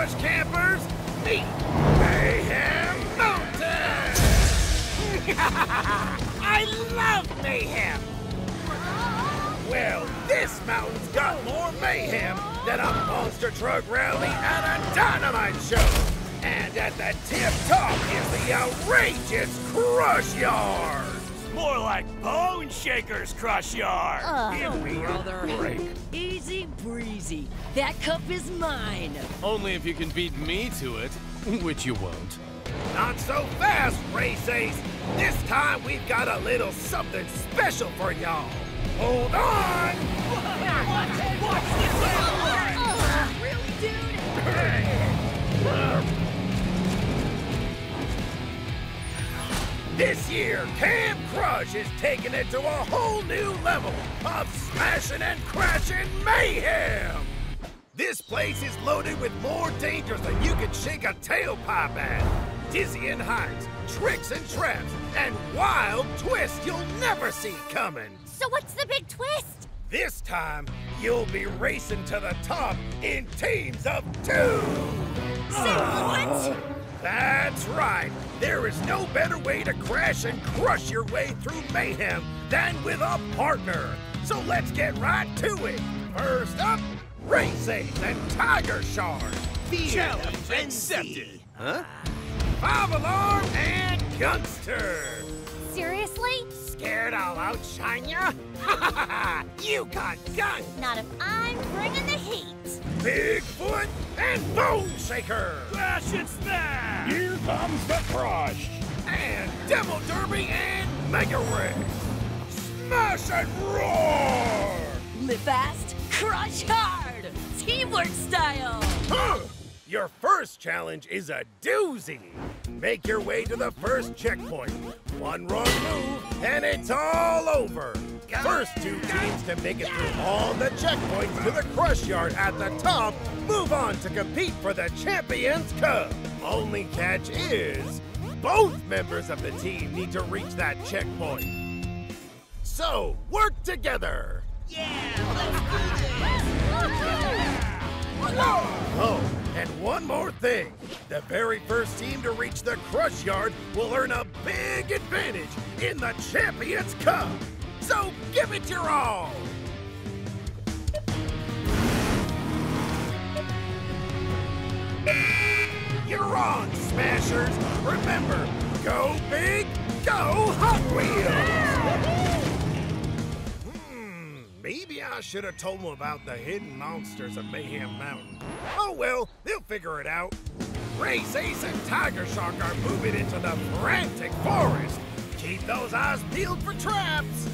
Crush campers, meet Mayhem Mountain! I love mayhem! Well, this mountain's got more mayhem than a monster truck rally at a dynamite show! And at the tip-top is the outrageous Crush Yard! More like Boneshaker's Crush Yard! Give me a break. Easy breezy. That cup is mine! Only if you can beat me to it, which you won't. Not so fast, Race Ace! This time we've got a little something special for y'all! Hold on! Watch this! Really, dude? This year, Camp Crush is taking it to a whole new level of smashing and crashing mayhem! This place is loaded with more dangers than you could shake a tailpipe at. Dizzying heights, tricks and traps, and wild twists you'll never see coming. So what's the big twist? This time, you'll be racing to the top in teams of two! Say what? That's right! There is no better way to crash and crush your way through mayhem than with a partner! So let's get right to it! First up, Race Ace and Tiger Shark! Challenge accepted! Huh? Five Alarm and Gunster! Seriously? Scared I'll outshine ya? Ha! You got guns! Not if I'm bringing the heat! Bigfoot and Boneshaker! Crash and Smash! Here comes the Crush! And Demo Derby and Mega Rex! Smash and roar! Live fast, crush hard! Teamwork style! Huh! Your first challenge is a doozy! Make your way to the first checkpoint. One wrong move, and it's all over! First two teams to make it through all the checkpoints to the Crush Yard at the top move on to compete for the Champions Cup. Only catch is, both members of the team need to reach that checkpoint. So, work together! Yeah, let's do this! Whoa! Oh, and one more thing. The very first team to reach the Crush Yard will earn a big advantage in the Champions Cup. So give it your all! You're on, Smashers! Remember, go big, go Hot Wheels! Maybe I should have told them about the hidden monsters of Mayhem Mountain. Oh well, they'll figure it out. Race Ace and Tiger Shark are moving into the frantic forest. Keep those eyes peeled for traps!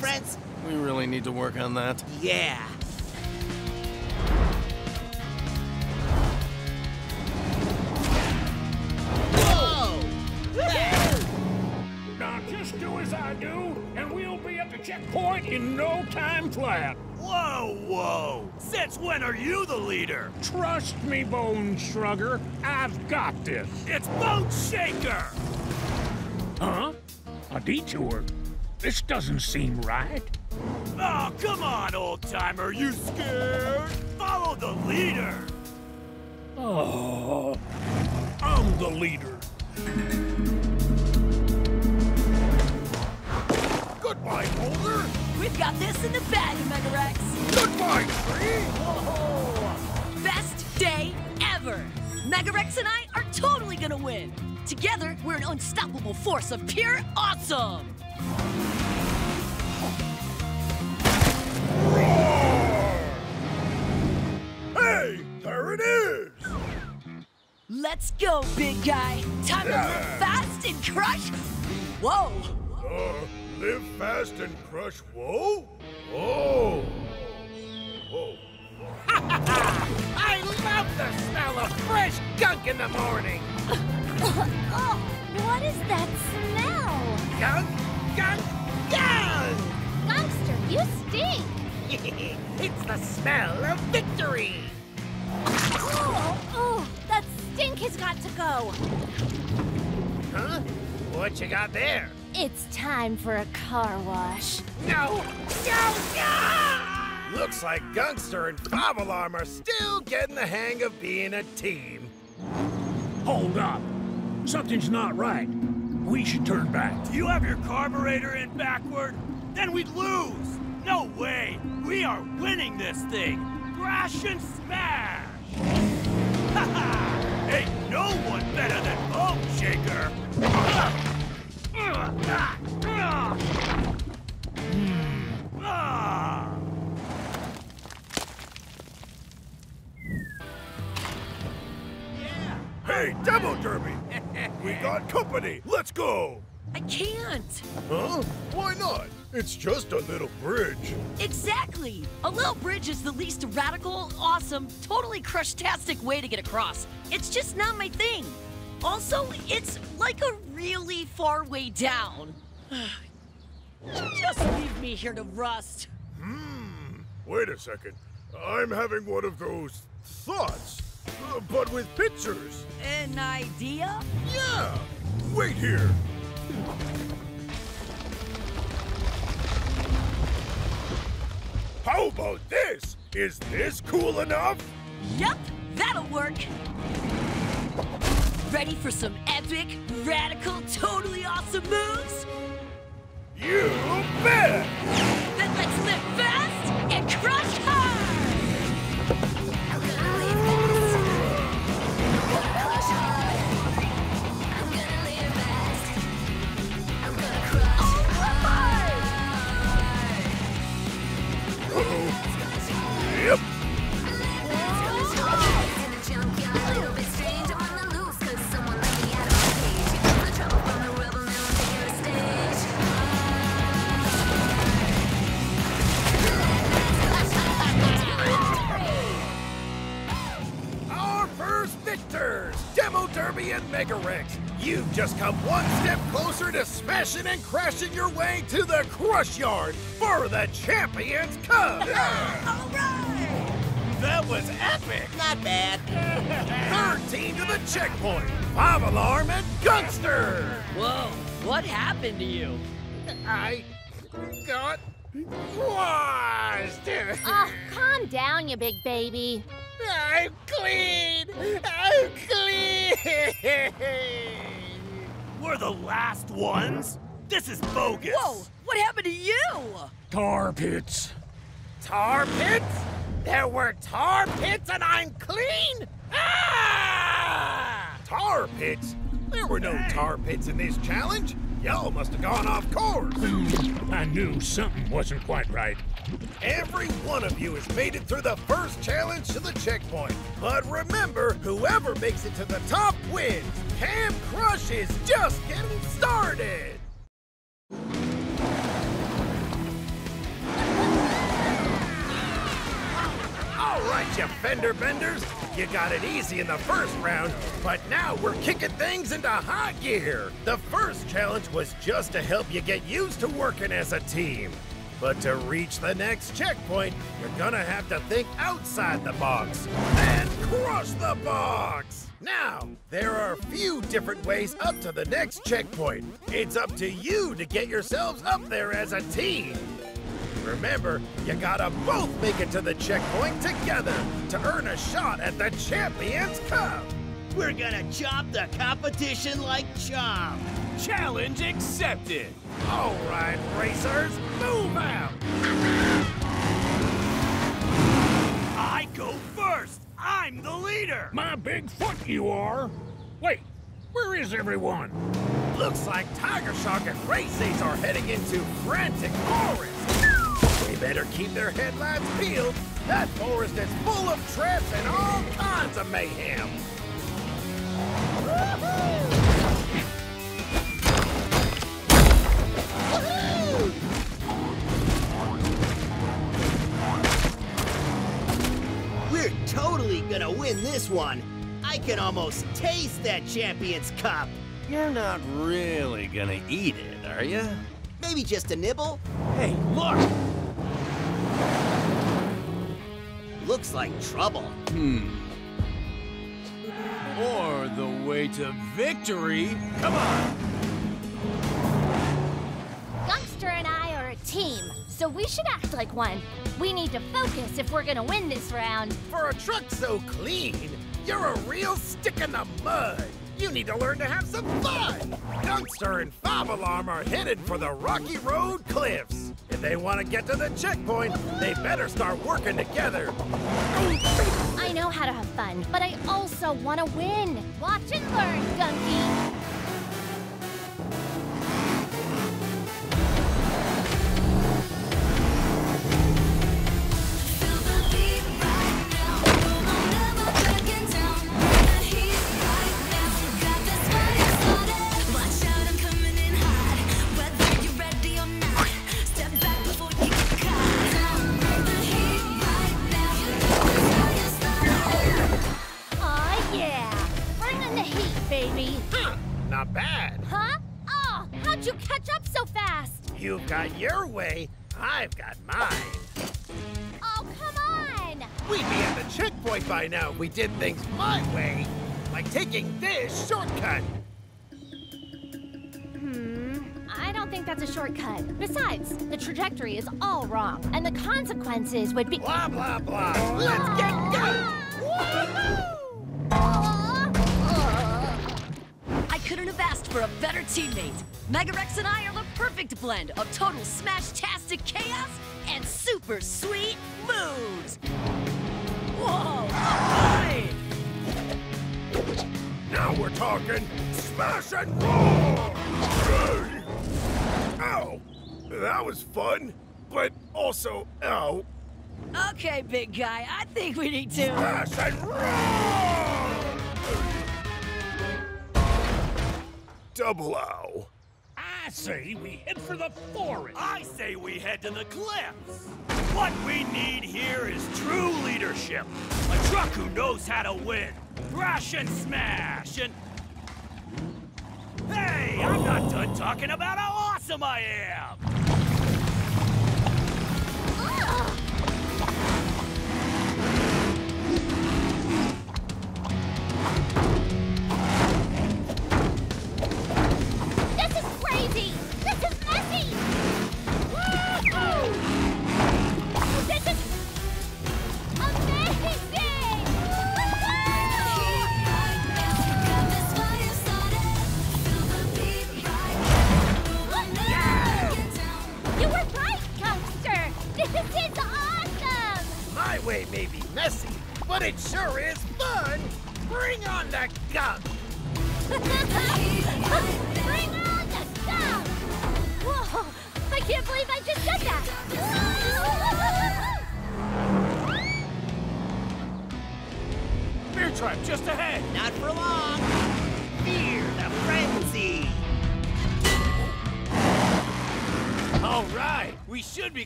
Friends. We really need to work on that. Yeah. Whoa! Now just do as I do, and we'll be at the checkpoint in no time flat. Whoa, whoa! Since when are you the leader? Trust me, Bone Shrugger. I've got this. It's Boneshaker! Huh? A detour? This doesn't seem right. Oh, come on, old-timer. You scared? Follow the leader. Oh, I'm the leader. Goodbye, Boulder. We've got this in the bag, Mega Rex. Goodbye, Tree. Whoa. Best day ever. Mega Rex and I are totally gonna win. Together, we're an unstoppable force of pure awesome. Hey, there it is! Let's go, big guy. Time to live fast and crush. Whoa! Live fast and crush. Whoa! Oh! Whoa! I love the smell of fresh gunk in the morning. Oh, what is that smell? Gunk. Gunk! Gunk! Gunkster! stink! It's the smell of victory! Oh, that stink has got to go! Huh? What you got there? It's time for a car wash. No! No! No! Looks like Gunster and 5 Alarm are still getting the hang of being a team. Hold up. Something's not right. We should turn back. Do you have your carburetor in backward? Then we'd lose! No way! We are winning this thing! Crash and smash! Ha-ha! Ain't no one better than Boneshaker! Hey, Demo Derby! We got company! Let's go! I can't! Huh? Why not? It's just a little bridge. Exactly! A little bridge is the least radical, awesome, totally crushtastic way to get across. It's just not my thing. Also, it's like a really far way down. Just leave me here to rust. Wait a second. I'm having one of those thoughts, but with pictures. An idea? Yeah! Wait here. How about this? Is this cool enough? Yup, that'll work. Ready for some epic, radical, totally awesome moves? You bet! Then let's live fast and crush hard! Yep. Our first victors, Demo Derby and Mega Rex. You've just come one step closer to smashing and crashing your way to the Crush Yard for the Champions Cup. All right. That was epic! Not bad. Third team to the checkpoint, 5 Alarm and Gunster! Whoa, what happened to you? I got washed! Oh, calm down, you big baby. I'm clean! I'm clean! We're the last ones? This is bogus! Whoa, what happened to you? Tar pits. Tar pits? There were tar pits and I'm clean? Ah! Tar pits? There were no tar pits in this challenge. Y'all must have gone off course. I knew something wasn't quite right. Every one of you has made it through the first challenge to the checkpoint. But remember, whoever makes it to the top wins. Camp Crush is just getting started. All right, you fender benders, you got it easy in the first round, but now we're kicking things into high gear. The first challenge was just to help you get used to working as a team. But to reach the next checkpoint, you're gonna have to think outside the box and crush the box. Now, there are a few different ways up to the next checkpoint. It's up to you to get yourselves up there as a team. Remember, you gotta both make it to the checkpoint together to earn a shot at the Champions Cup. We're gonna chop the competition like chop. Challenge accepted. All right, racers, move out. I go first. I'm the leader. My Bigfoot you are. Wait, where is everyone? Looks like Tiger Shark and Race Ace are heading into frantic forest. Better keep their headlights peeled. That forest is full of traps and all kinds of mayhem. Woohoo! Woohoo! We're totally gonna win this one. I can almost taste that Champions Cup. You're not really gonna eat it, are you? Maybe just a nibble? Hey, look! Looks like trouble. Or the way to victory. Come on. Gunster and I are a team, so we should act like one. We need to focus if we're gonna win this round. For a truck so clean, you're a real stick in the mud. You need to learn to have some fun! Gunster and Five Alarm are headed for the Rocky Road cliffs. If they want to get to the checkpoint, they better start working together. I know how to have fun, but I also want to win. Watch and learn, Gunky. You've got your way, I've got mine. Oh, come on! We'd be at the checkpoint by now if we did things my way. Like taking this shortcut. I don't think that's a shortcut. Besides, the trajectory is all wrong, and the consequences would be... Blah, blah, blah. Let's get going! Woohoo! I couldn't have asked for a better teammate. Mega Rex and I are the perfect blend of total smash-tastic chaos and super sweet moves. Whoa, a boy! Now we're talking smash and roll! Ow! That was fun, but also ow. Okay, big guy, I think we need to... Smash and roll! Double ow. I say we head for the forest. I say we head to the cliffs. What we need here is true leadership. A truck who knows how to win. Crash and smash and... Hey, I'm not done talking about how awesome I am.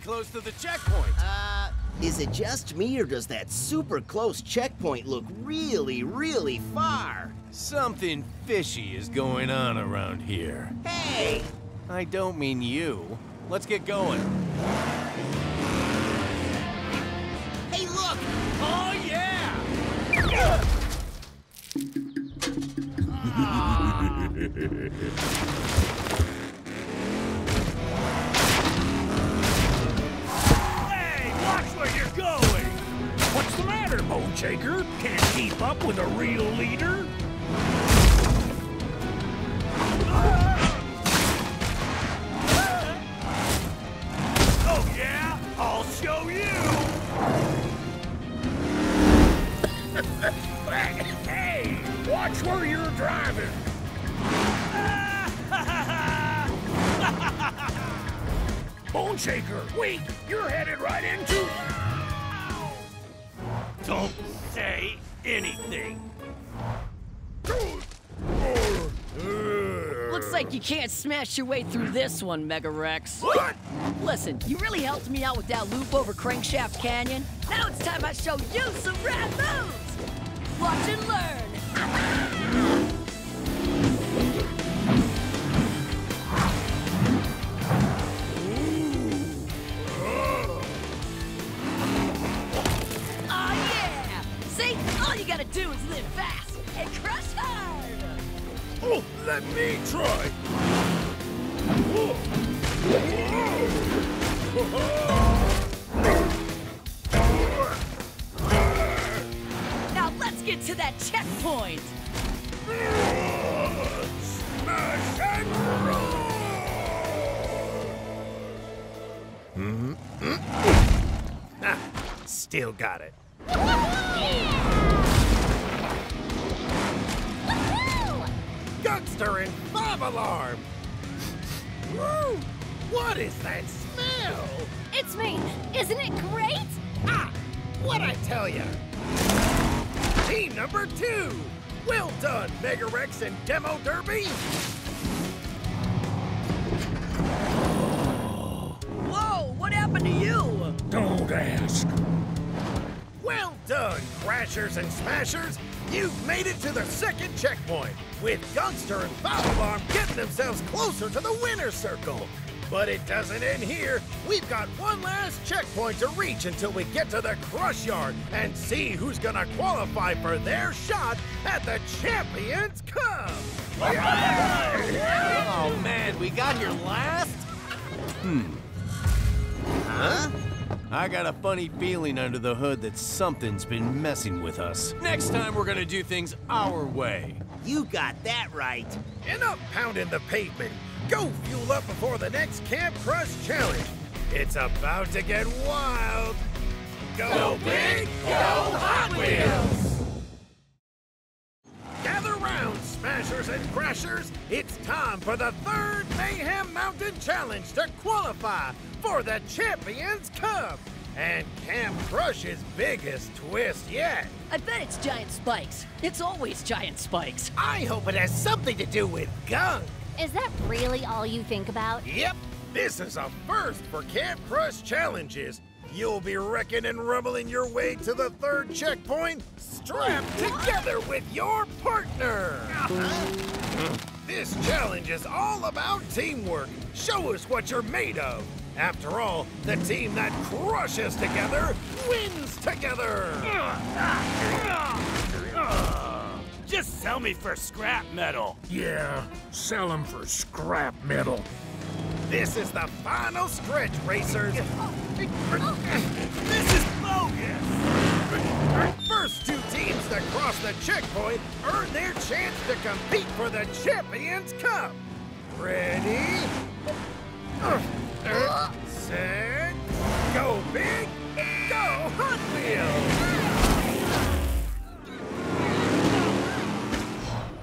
Close to the checkpoint. Is it just me, or does that super close checkpoint look really, really far? Something fishy is going on around here. Hey! I don't mean you. Let's get going. Hey, look! Oh, yeah! Ah. What's the matter, Boneshaker? Can't keep up with a real leader? Oh yeah? I'll show you! Hey! Watch where you're driving! Boneshaker, wait! You're headed right into... Don't say anything. Looks like you can't smash your way through this one, Mega Rex. What? Listen, you really helped me out with that loop over Crankshaft Canyon. Now it's time I show you some rad moves. Watch and learn. let me try. Now let's get to that checkpoint. Smash and roll! Ah, still got it. Gunster and 5 Alarm! Woo! What is that smell? It's me! Isn't it great? Ah! What'd I tell ya? Team number 2! Well done, Mega Rex and Demo Derby! Whoa! What happened to you? Don't ask. Well done, Crashers and Smashers! You've made it to the second checkpoint, with Gunster and 5 Alarm getting themselves closer to the winner's circle. But it doesn't end here. We've got one last checkpoint to reach until we get to the Crush Yard and see who's gonna qualify for their shot at the Champions Cup. Oh man, we got here last? Huh? I got a funny feeling under the hood that something's been messing with us. Next time, we're gonna do things our way. You got that right. Enough pounding the pavement. Go fuel up before the next Camp Crush Challenge. It's about to get wild. Go big, go Hot Wheels! Gather round, Smashers and Crashers. It's time for the third Mayhem Mountain Challenge to qualify for the Champions Cup, and Camp Crush's biggest twist yet. I bet it's giant spikes. It's always giant spikes. I hope it has something to do with gunk. Is that really all you think about? Yep. This is a first for Camp Crush Challenges. You'll be wrecking and rumbling your way to the third checkpoint, strapped together with your partner. This challenge is all about teamwork. Show us what you're made of. After all, the team that crushes together wins together! Just sell me for scrap metal! Yeah, sell them for scrap metal. This is the final stretch, racers! This is bogus! First two teams that cross the checkpoint earn their chance to compete for the Champions Cup! Ready? Set, go big, go Hot Wheels!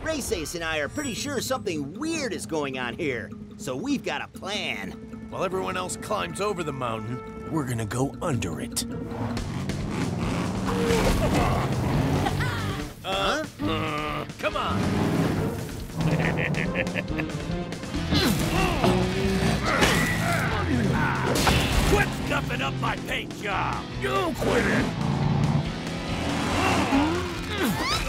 Race Ace and I are pretty sure something weird is going on here, so we've got a plan. While everyone else climbs over the mountain, we're gonna go under it. Come on! Quit scuffing up my paint job! You quit it!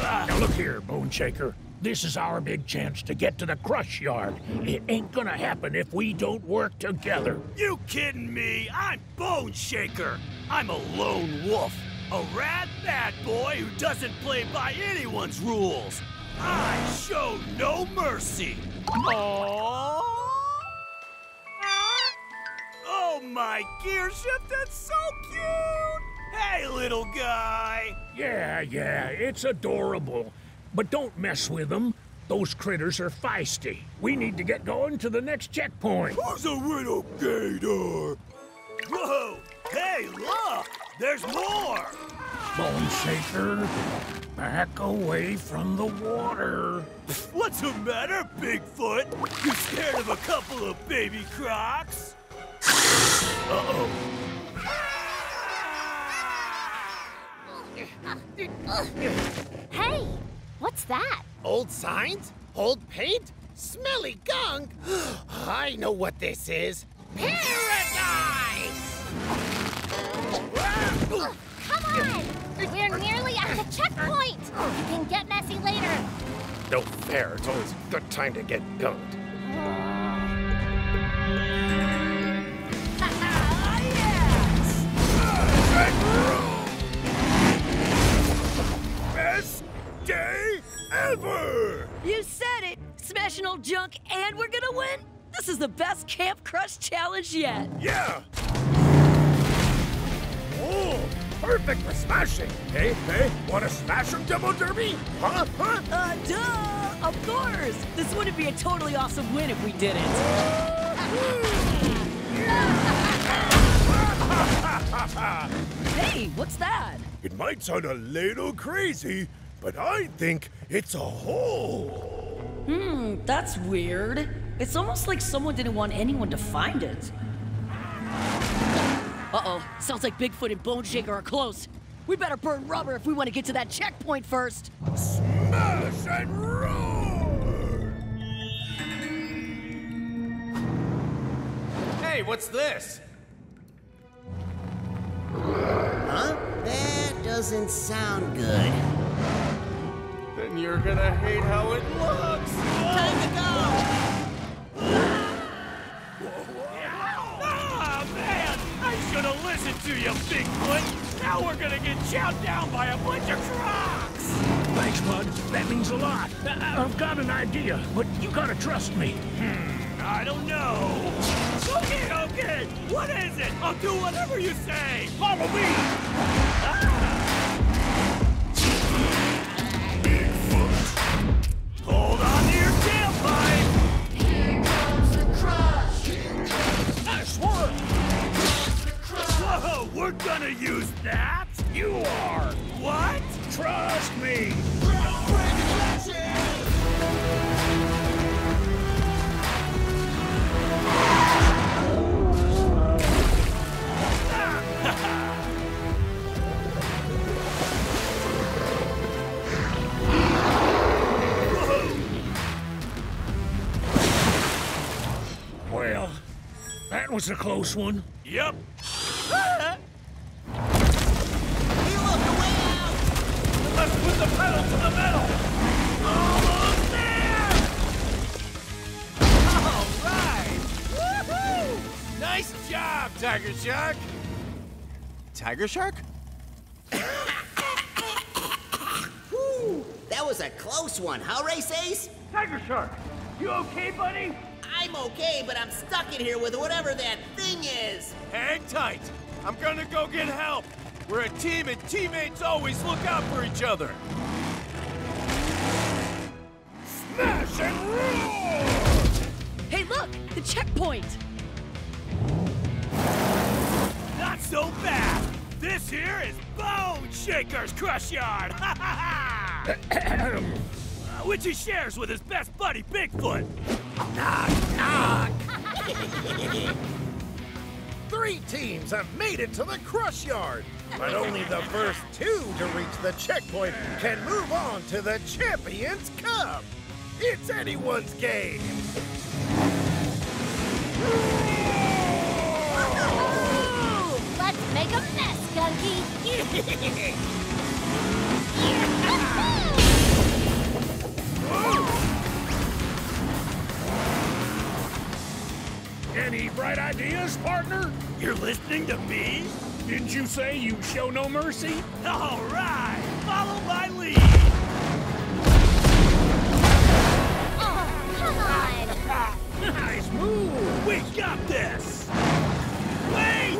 Now look here, Boneshaker. This is our big chance to get to the Crush Yard. It ain't gonna happen if we don't work together. You kidding me? I'm Boneshaker. I'm a lone wolf. A rad bad boy who doesn't play by anyone's rules. I show no mercy. Aww. Oh, my gear shift, that's so cute! Hey, little guy! Yeah, it's adorable. But don't mess with them. Those critters are feisty. We need to get going to the next checkpoint. Who's a little gator? Whoa! Hey, look! There's more! Boneshaker, back away from the water. What's the matter, Bigfoot? You scared of a couple of baby crocs? Uh-oh. Hey, what's that? Old signs? Old paint? Smelly gunk? I know what this is. Paradise! Come on! We're nearly at the checkpoint! You can get messy later. No fair. It's always a good time to get gunked. Best day ever! You said it! Smashing original junk and we're gonna win? This is the best Camp Crush challenge yet. Yeah! Oh, perfect for smashing. Hey, wanna smash them, Demo Derby? Huh? Duh, of course. This wouldn't be a totally awesome win if we did it. Hey, what's that? It might sound a little crazy, but I think it's a hole. That's weird. It's almost like someone didn't want anyone to find it. Uh-oh, sounds like Bigfoot and Boneshaker are close. We better burn rubber if we want to get to that checkpoint first. Smash and roar! Hey, what's this? Huh? That doesn't sound good. Then you're gonna hate how it looks! Time to go! Ah, oh, man! I should've listened to you, Bigfoot! Now we're gonna get chowed down by a bunch of crocs! Thanks, bud. That means a lot. I've got an idea, but you gotta trust me. I don't know. Okay. What is it? I'll do whatever you say. Follow me. Bigfoot. Hold on to your tailpipe. Here comes the crush. Here comes the swerve. Here comes the crush. Whoa, we're gonna use that? You are. What? Trust me. Well, that was a close one. Yep. We look way out. Let's put the pedal to the metal. Almost there! All right. Woohoo! Nice job, Tiger Shark. Tiger Shark? Whew, that was a close one, huh, Race Ace? Tiger Shark, you okay, buddy? I'm okay, but I'm stuck in here with whatever that thing is. Hang tight. I'm gonna go get help. We're a team, and teammates always look out for each other. Smash and roar! Hey, look! The checkpoint! Not so bad. This here is Boneshaker's Crush Yard! Ha ha ha! Which he shares with his best buddy, Bigfoot. Knock, knock! 3 teams have made it to the Crush Yard, but only the first 2 to reach the checkpoint can move on to the Champions Cup. It's anyone's game. Woo-hoo! Let's make a mess, Gunky. Any bright ideas, partner? You're listening to me? Didn't you say you show no mercy? All right, follow my lead. Oh, come on. Nice move. We got this. Wait.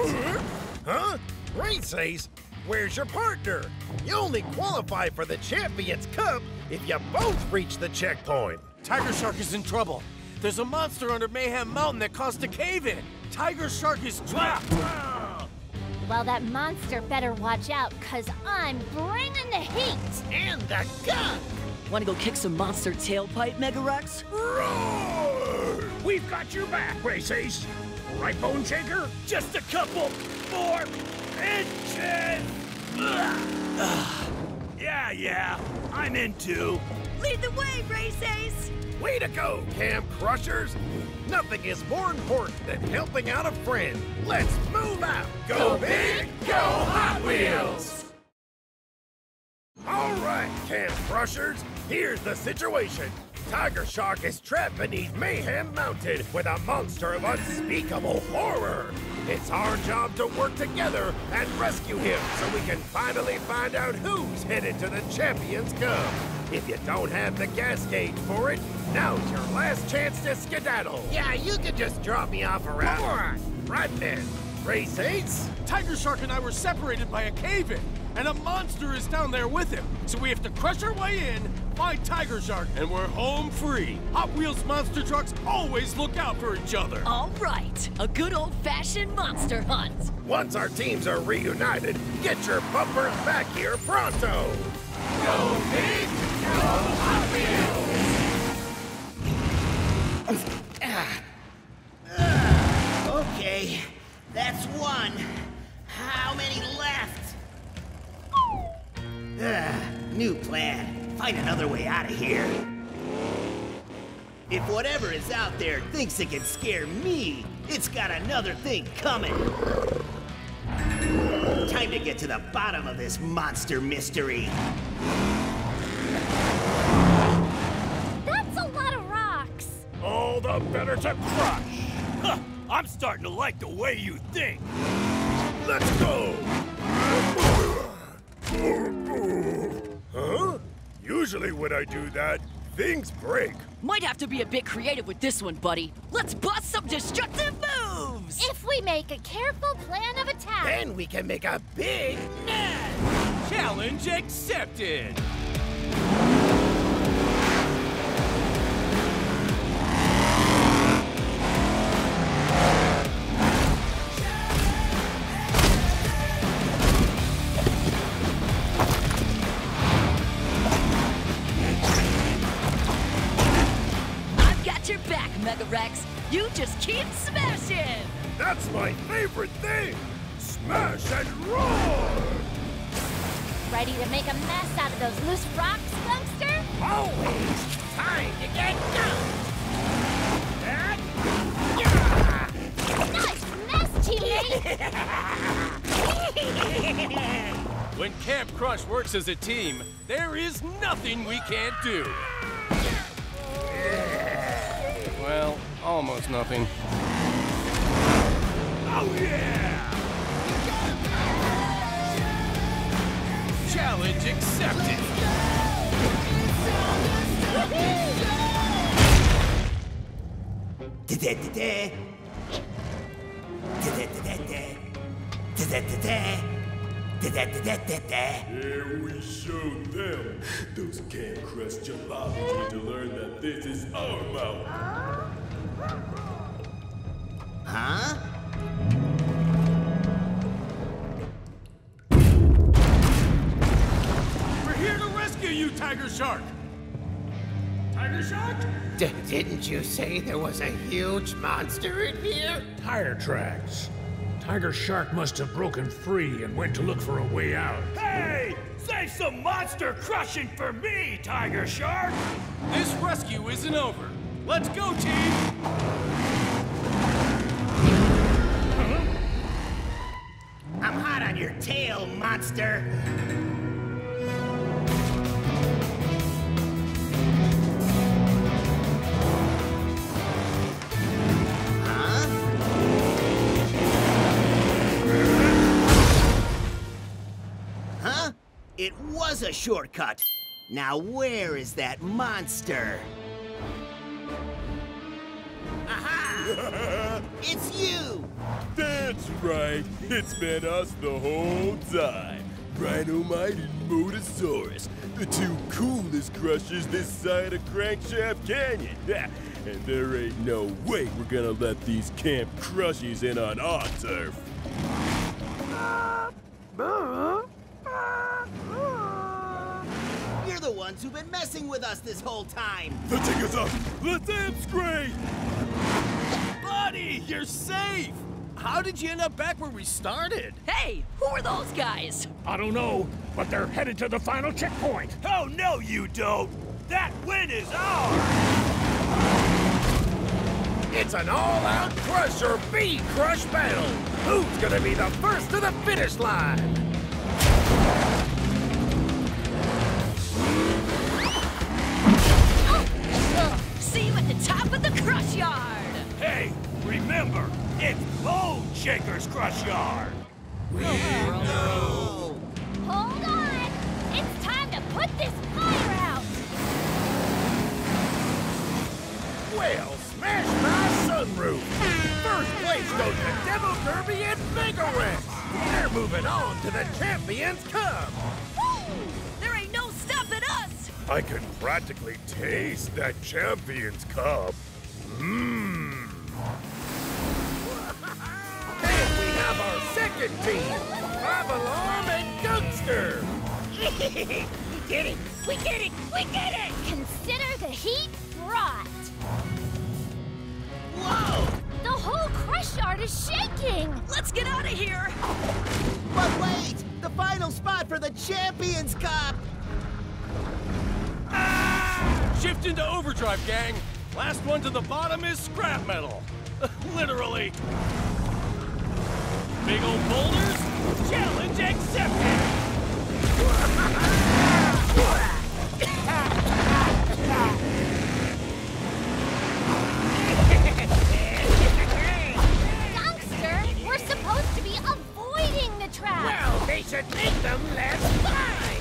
Huh? Race Ace, where's your partner? You only qualify for the Champions Cup if you both reach the checkpoint. Tiger Shark is in trouble. There's a monster under Mayhem Mountain that caused a cave-in. Tiger Shark is trapped. Well, that monster better watch out, because I'm bringing the heat. And the gun. Want to go kick some monster tailpipe, Mega Rex? Roar! We've got your back, Race Ace. All right, Boneshaker? Just a couple more inches. Yeah, I'm in too. Lead the way, Race Ace. Way to go, Camp Crushers! Nothing is more important than helping out a friend. Let's move out! Go big, go Hot Wheels! All right, Camp Crushers, here's the situation. Tiger Shark is trapped beneath Mayhem Mountain with a monster of unspeakable horror. It's our job to work together and rescue him so we can finally find out who's headed to the Champions Cup. If you don't have the gas gauge for it, now's your last chance to skedaddle. Yeah, you could just drop me off around. All right. Right then, Race Ace? Tiger Shark and I were separated by a cave-in, and a monster is down there with him. So we have to crush our way in, find Tiger Shark, and we're home free. Hot Wheels monster trucks always look out for each other. All right, a good old-fashioned monster hunt. Once our teams are reunited, get your bumpers back here pronto. Go big, go Hot Wheels. Okay, that's one. How many left? New plan. Find another way out of here. If whatever is out there thinks it can scare me, it's got another thing coming. Time to get to the bottom of this monster mystery. That's a lot of rocks. All the better to crush. Huh, I'm starting to like the way you think. Let's go. Huh? Usually when I do that, things break. Might have to be a bit creative with this one, buddy. Let's bust some destructive moves! If we make a careful plan of attack... Then we can make a big mess! Challenge accepted! Mega Rex, you just keep smashing! That's my favorite thing! Smash and roar! Ready to make a mess out of those loose rocks, Gunster? Always! Time to get down! Nice mess, teammate! When Camp Crush works as a team, there is nothing we can't do! Well, almost nothing. Oh, yeah! Challenge accepted! Here we show them. Those Camp Crush jalopies need to learn that this is our mountain. Huh? We're here to rescue you, Tiger Shark! Tiger Shark? Didn't you say there was a huge monster in here? Tire tracks. Tiger Shark must have broken free and went to look for a way out. Hey! Save some monster crushing for me, Tiger Shark! This rescue isn't over. Let's go, team! I'm hot on your tail, monster! Huh? Huh? It was a shortcut. Now where is that monster? Aha! It's you! That's right. It's been us the whole time. Rhinomite and Moodasaurus, the two coolest crushers this side of Crankshaft Canyon. And there ain't no way we're gonna let these Camp Crushies in on our turf. You're the ones who've been messing with us this whole time. The ticker's up. Let's scrape! Buddy, you're safe! How did you end up back where we started? Hey, who are those guys? I don't know, but they're headed to the final checkpoint. Oh, no, you don't. That win is ours. It's an all-out crush or be crush battle. Who's gonna be the first to the finish line? Oh, see you at the top of the Crush Yard! Hey, remember, it's Boneshaker's Crush Yard! We know! Hold on! It's time to put this fire out! Well, smash my sunroof! First place goes to Demo Derby and Mega Rex! They're moving on to the Champions Cup! I can practically taste that Champions Cup. Mmm. And we have our second team, Five Alarm and Gunster. We did it! We did it! We did it! Consider the heat brought. Whoa! The whole Crush Yard is shaking. Let's get out of here. But wait, the final spot for the Champions Cup. Shift into overdrive, gang. Last one to the bottom is scrap metal. Literally. Big old boulders, challenge accepted. Gunster, we're supposed to be avoiding the trap. Well, they should make them less fine.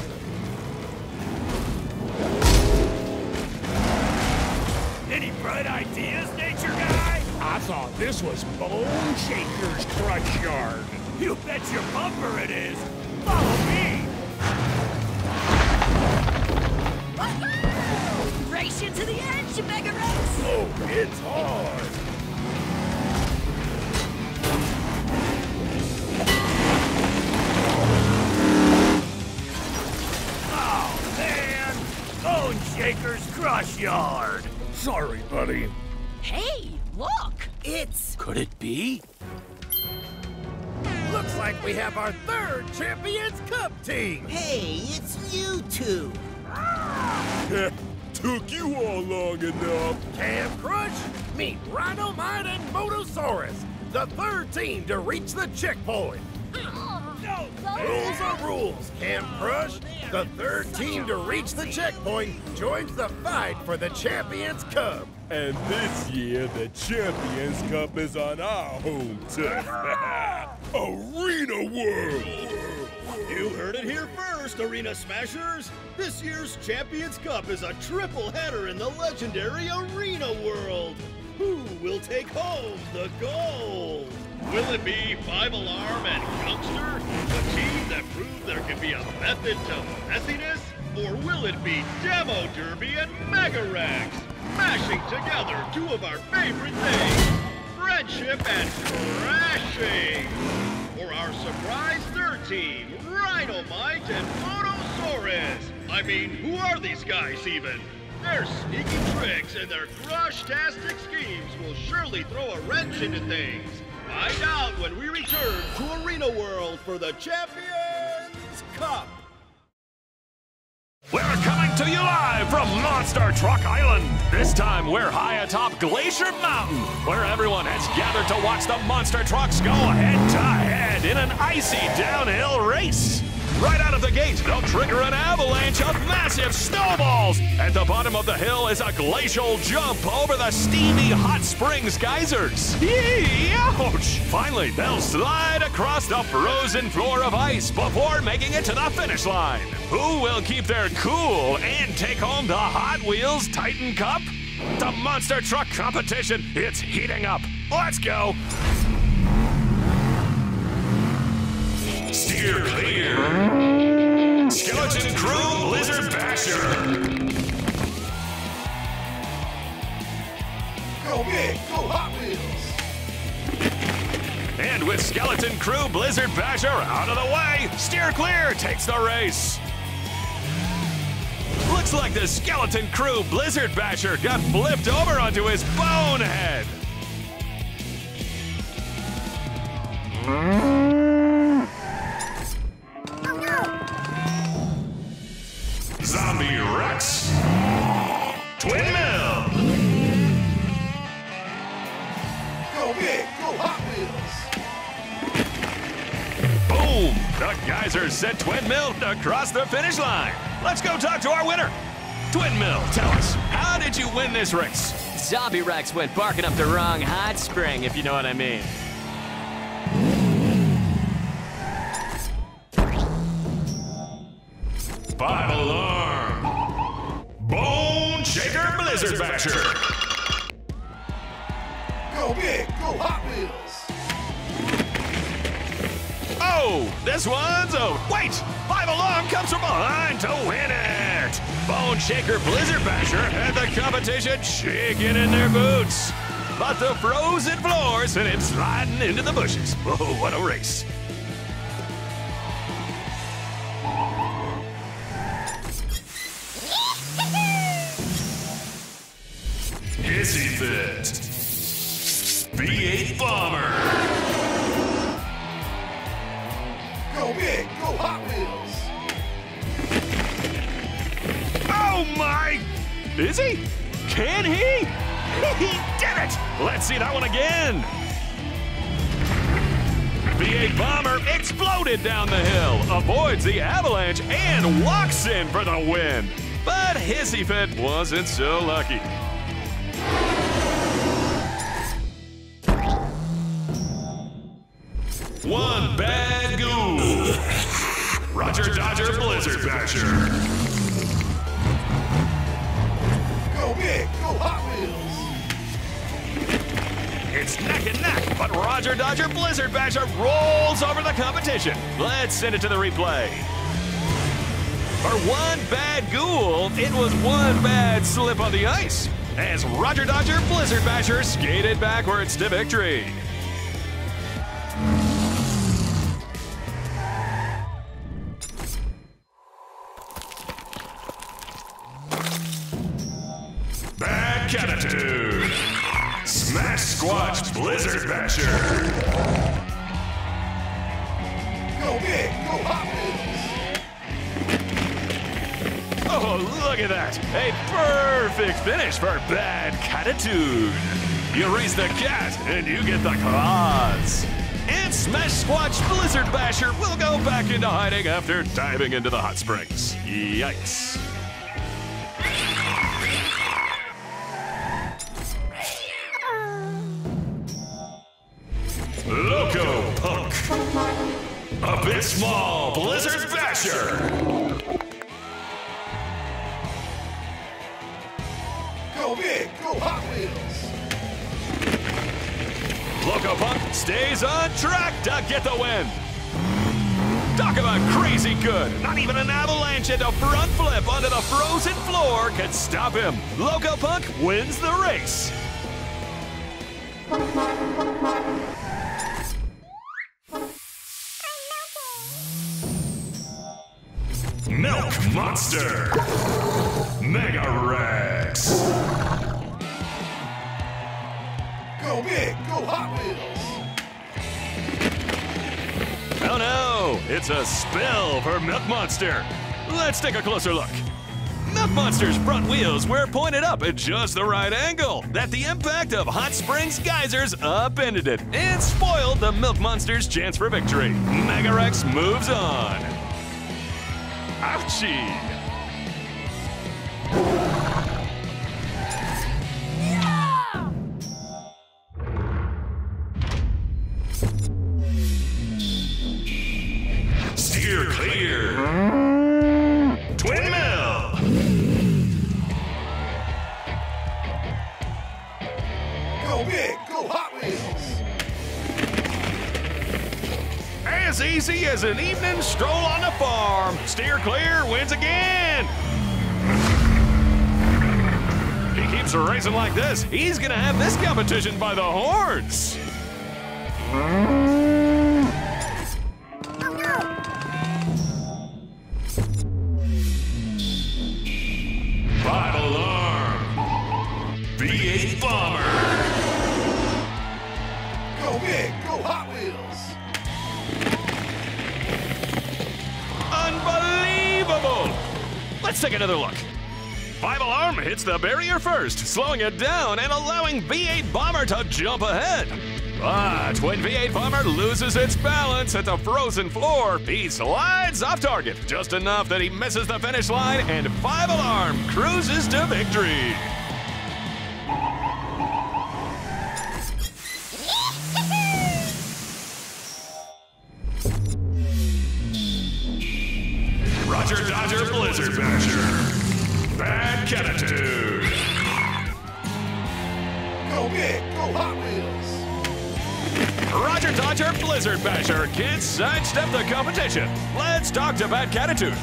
Any bright ideas, nature guy? I thought this was Boneshaker's Crush Yard. You bet your bumper it is. Follow me. Woohoo! Race you to the edge, Mega Rex. Oh, it's hard. Oh man, Boneshaker's Crush Yard. Sorry, buddy. Hey, look! It's... Could it be? Looks like we have our third Champions Cup team! Hey, it's you two! Took you all long enough! Camp Crush, meet Rhino Mine and Moodasaurus, the third team to reach the checkpoint! No! Rules are rules, Camp Crush! The third team to reach the checkpoint joins the fight for the Champions Cup. And this year, the Champions Cup is on our home turf. Arena World! You heard it here first, Arena Smashers. This year's Champions Cup is a triple header in the legendary Arena World. Who will take home the gold? Will it be Five Alarm and Gunster, the team that proved there can be a method to messiness? Or will it be Demo Derby and Mega Rex, mashing together two of our favorite things, friendship and crashing? Or our surprise third team, Rhinomite and Bonosaurus? I mean, who are these guys even? Their sneaky tricks and their crush-tastic schemes will surely throw a wrench into things. Find out when we return to Arena World for the Champions Cup. We're coming to you live from Monster Truck Island. This time we're high atop Glacier Mountain, where everyone has gathered to watch the monster trucks go head-to-head in an icy downhill race. Right out of the gate, they'll trigger an avalanche of massive snowballs. At the bottom of the hill is a glacial jump over the steamy hot springs geysers. Ouch! Finally, they'll slide across the frozen floor of ice before making it to the finish line. Who will keep their cool and take home the Hot Wheels Titan Cup? The monster truck competition, it's heating up. Let's go! Steer Clear! Skeleton Crew Blizzard Basher! Go big, go Hot Wheels! And with Skeleton Crew Blizzard Basher out of the way, Steer Clear takes the race! Looks like the Skeleton Crew Blizzard Basher got flipped over onto his bonehead! Zombie Rex, Twin Mill. Go big, go Hot Wheels. Boom, the geysers sent Twin Mill across the finish line. Let's go talk to our winner. Twin Mill, tell us, how did you win this race? Zombie Rex went barking up the wrong hot spring, if you know what I mean. Five Alarm! Boneshaker Blizzard Basher! Go big, go Hot Wheels! Oh, this one's over. Wait! Five Alarm comes from behind to win it! Boneshaker Blizzard Basher had the competition shaking in their boots. But the frozen floor sent him sliding into the bushes. Oh, what a race! Hissy Fit, V8 Bomber. Go big, go Hot Wheels. Oh my, is he? Can he? He did it! Let's see that one again. V8 Bomber exploded down the hill, avoids the avalanche, and walks in for the win. But Hissy Fit wasn't so lucky. One bad goo. Roger Dodger Blizzard Basher. Go big, go Hot Wheels. It's neck and neck, but Roger Dodger Blizzard Basher rolls over the competition. Let's send it to the replay. For one bad ghoul, it was one bad slip on the ice as Roger Dodger Blizzard Basher skated backwards to victory. Smash Squatch Blizzard Basher! Go big, go Hot Wheels! Oh, look at that! A perfect finish for Bad Catitude! You raise the cat and you get the claws! And Smash Squatch Blizzard Basher will go back into hiding after diving into the hot springs. Yikes! Loco Punk. Abysmal Blizzard Basher. Go big, go Hot Wheels. Loco Punk stays on track to get the win. Talk about crazy good. Not even an avalanche and a front flip onto the frozen floor can stop him. Loco Punk wins the race. Milk Monster! Mega Rex! Go big, go Hot Wheels! Oh no! It's a spill for Milk Monster! Let's take a closer look. Milk Monster's front wheels were pointed up at just the right angle that the impact of Hot Springs geysers upended it and spoiled the Milk Monster's chance for victory. Mega Rex moves on. Ouchie! Yeah! Steer Clear! Twin Mill! Go big, go Hot Wheels! As easy as an evening stroll on the farm! Steer Clear wins again! He keeps racing like this. He's gonna have this competition by the horns! Five Alarm! V8 Bomber! Go big, go Hot Wheels! Unbelievable! Let's take another look. Five Alarm hits the barrier first, slowing it down and allowing V8 Bomber to jump ahead. But when V8 Bomber loses its balance at the frozen floor, he slides off target just enough that he misses the finish line, and Five Alarm cruises to victory. Dodger, Dodger, Blizzard Basher. Bad attitude. Go big, go Hot Wheels. Roger, Dodger, Blizzard Basher. Kids, sidestep the competition. Let's talk to Bad Catitude.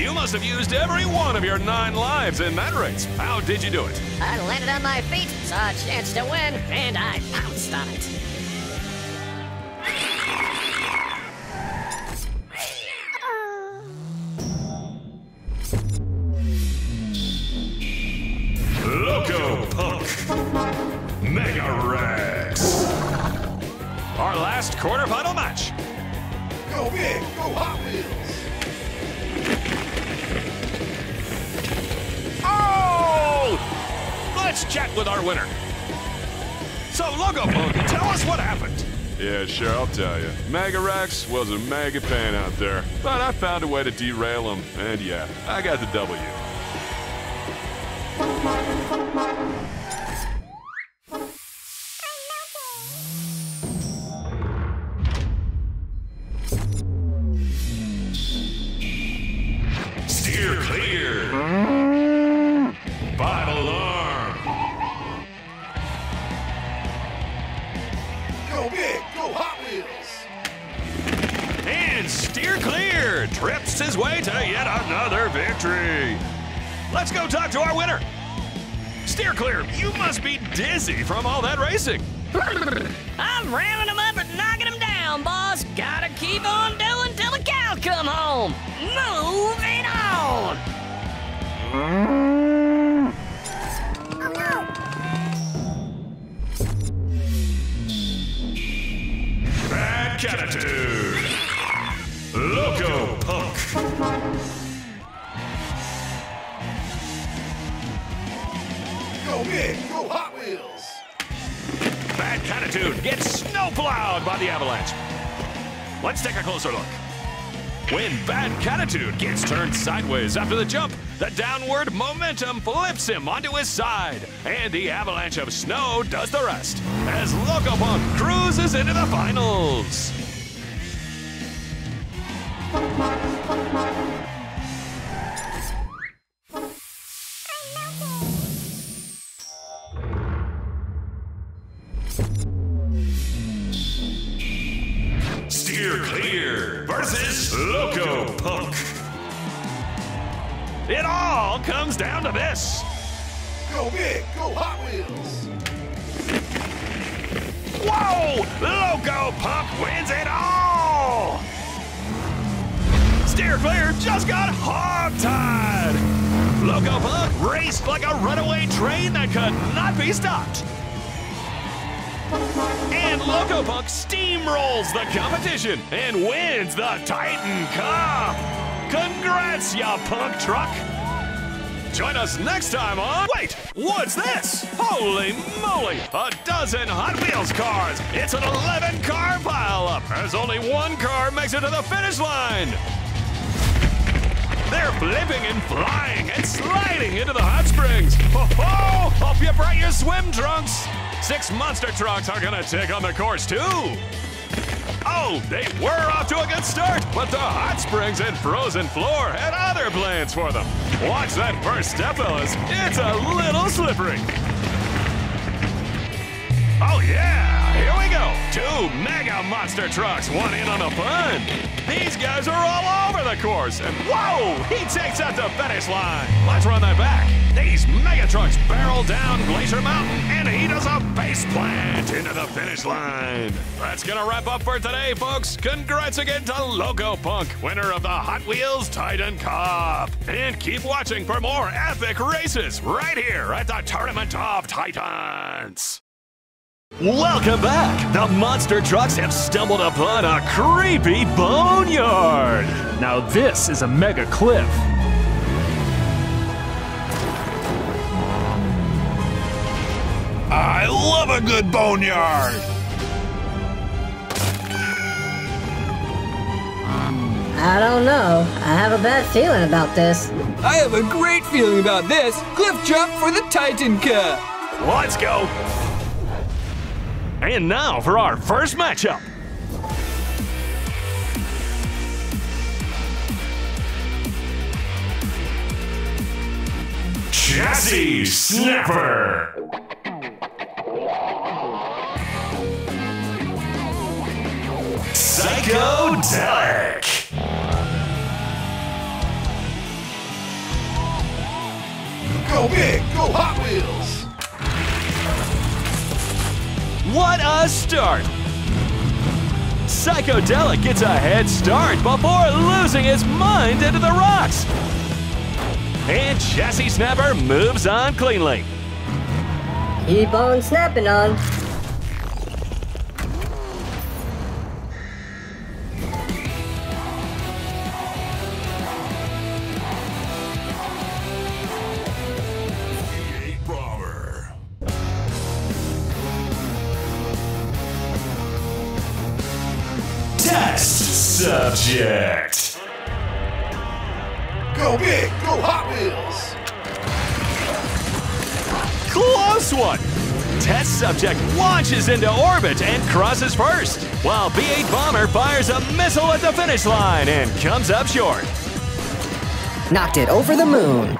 You must have used every one of your 9 lives in that race. How did you do it? I landed on my feet, saw a chance to win, and I pounced on it. Loco Punk. Mega Rex. Our last quarterfinal match. Go big, go Hot Wheels. Let's chat with our winner. So, Logo Punk, tell us what happened. Yeah, sure, I'll tell you. Mega Rex was a mega pain out there, but I found a way to derail him, and yeah, I got the W. Let's go talk to our winner. Steer Clear, you must be dizzy from all that racing. I'm ramming them up and knocking them down, boss. Gotta keep on doing till the cow come home. Moving on. Bad attitude. Loco Punk. Go big, go Hot Wheels. Bad attitude gets snowplowed by the avalanche. Let's take a closer look. When Bad attitude gets turned sideways after the jump, the downward momentum flips him onto his side, and the avalanche of snow does the rest as Loco Punk cruises into the finals. Loco Punk. It all comes down to this. Go big, go Hot Wheels. Whoa! Loco Punk wins it all. Steer Clear just got hog-tied. Loco Punk raced like a runaway train that could not be stopped. And Loco Punk steamrolls the competition and wins the Titan Cup. Congrats, ya punk truck. Join us next time on... Wait, what's this? Holy moly, a dozen Hot Wheels cars. It's an 11-car pileup as only one car makes it to the finish line. They're flipping and flying and sliding into the hot springs. Ho-ho, hope you brought your swim trunks. 6 monster trucks are gonna take on the course too. Oh, they were off to a good start, but the hot springs and frozen floor had other plans for them. Watch that first step, fellas. It's a little slippery. Oh yeah, here we go. 2 mega monster trucks, one in on the fun. These guys are all over the course, and whoa, he takes out the finish line. Let's run that back. These mega trucks barrel down Glacier Mountain, and he does a base plant into the finish line. That's gonna wrap up for today, folks. Congrats again to Loco Punk, winner of the Hot Wheels Titan Cup. And keep watching for more epic races right here at the Tournament of Titans. Welcome back! The monster trucks have stumbled upon a creepy boneyard! Now this is a mega cliff. I love a good boneyard! I don't know. I have a bad feeling about this. I have a great feeling about this! Cliff jump for the Titan Cup! Let's go! And now for our first matchup. Chassis Snapper! Psychodelic! Go big, go Hot Wheels! What a start! Psychodelic gets a head start before losing his mind into the rocks. And Chassis Snapper moves on cleanly. Keep on snapping on. V8 Bomber. Test subject. Go big, go Hot Wheels! Close one! Test subject launches into orbit and crosses first, while V8 Bomber fires a missile at the finish line and comes up short. Knocked it over the moon.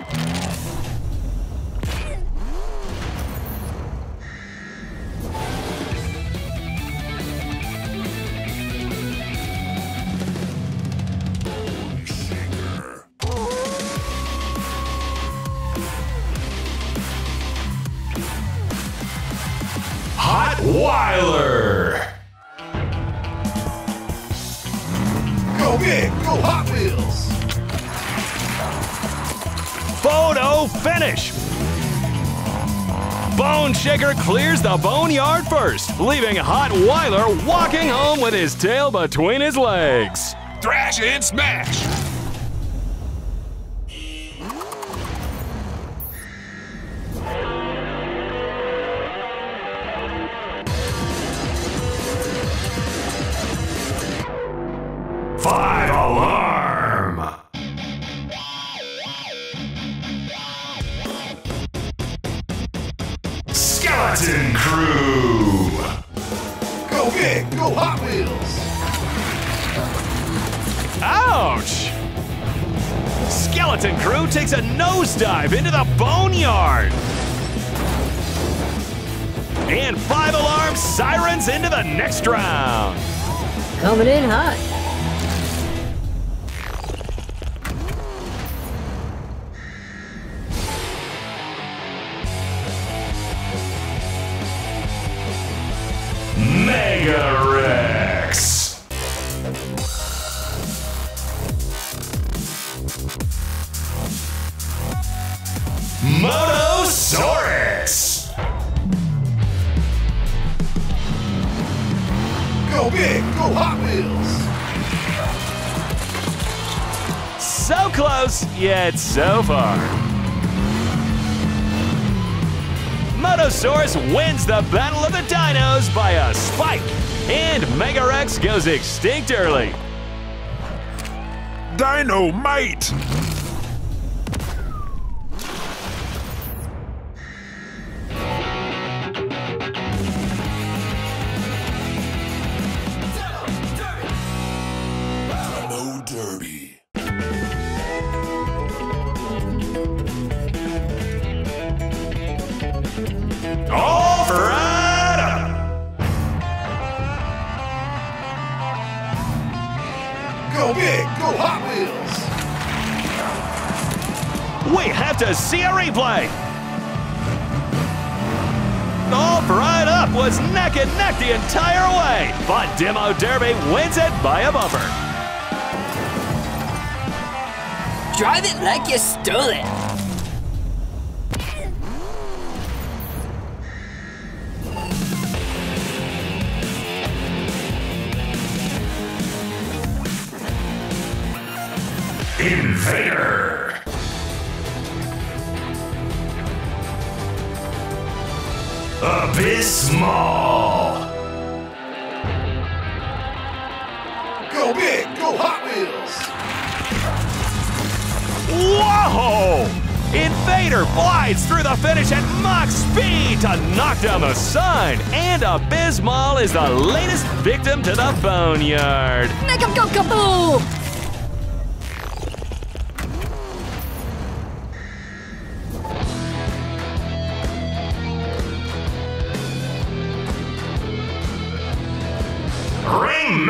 Boneshaker clears the Boneyard first, leaving Hot Wheeler walking home with his tail between his legs. Thrash and smash! Five Alarm! Skeleton Crew! Go big, go Hot Wheels! Ouch! Skeleton Crew takes a nosedive into the Boneyard! And Five Alarm sirens into the next round! Coming in hot! Mega Rex! Moodasaurus! Go big, go Hot Wheels! So close, yet so far. Moodasaurus wins the Battle of the Dinos by a spike, and Mega Rex goes extinct early. Dynamite! Demo Derby. Go big, go Hot Wheels! We have to see a replay! All Fried Up was neck and neck the entire way, but Demo Derby wins it by a bumper. Drive it like you stole it! Invader! Abysmal! Go big, go Hot Wheels! Whoa! Invader flies through the finish at mock speed to knock down the sign, and Abysmal is the latest victim to the Boneyard. Make him go kaboom!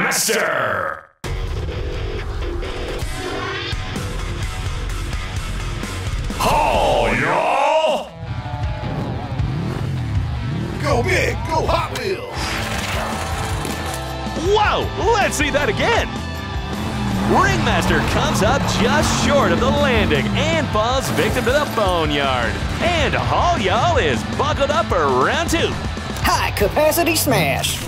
Ringmaster! Haul, y'all! Go big, go Hot Wheels! Whoa, let's see that again! Ringmaster comes up just short of the landing and falls victim to the Boneyard. And Haul, y'all is buckled up for round two. High capacity smash.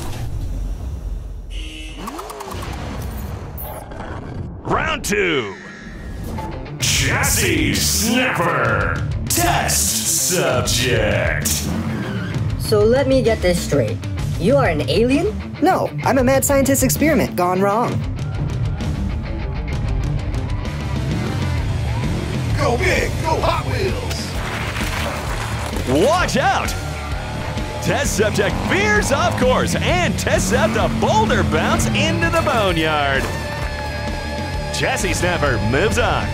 Round two. Chassis Snapper. Test subject. So let me get this straight. You are an alien? No, I'm a mad scientist experiment gone wrong. Go big, go Hot Wheels! Watch out! Test subject veers off course and tests out the boulder bounce into the Boneyard. Chassis Snapper moves on.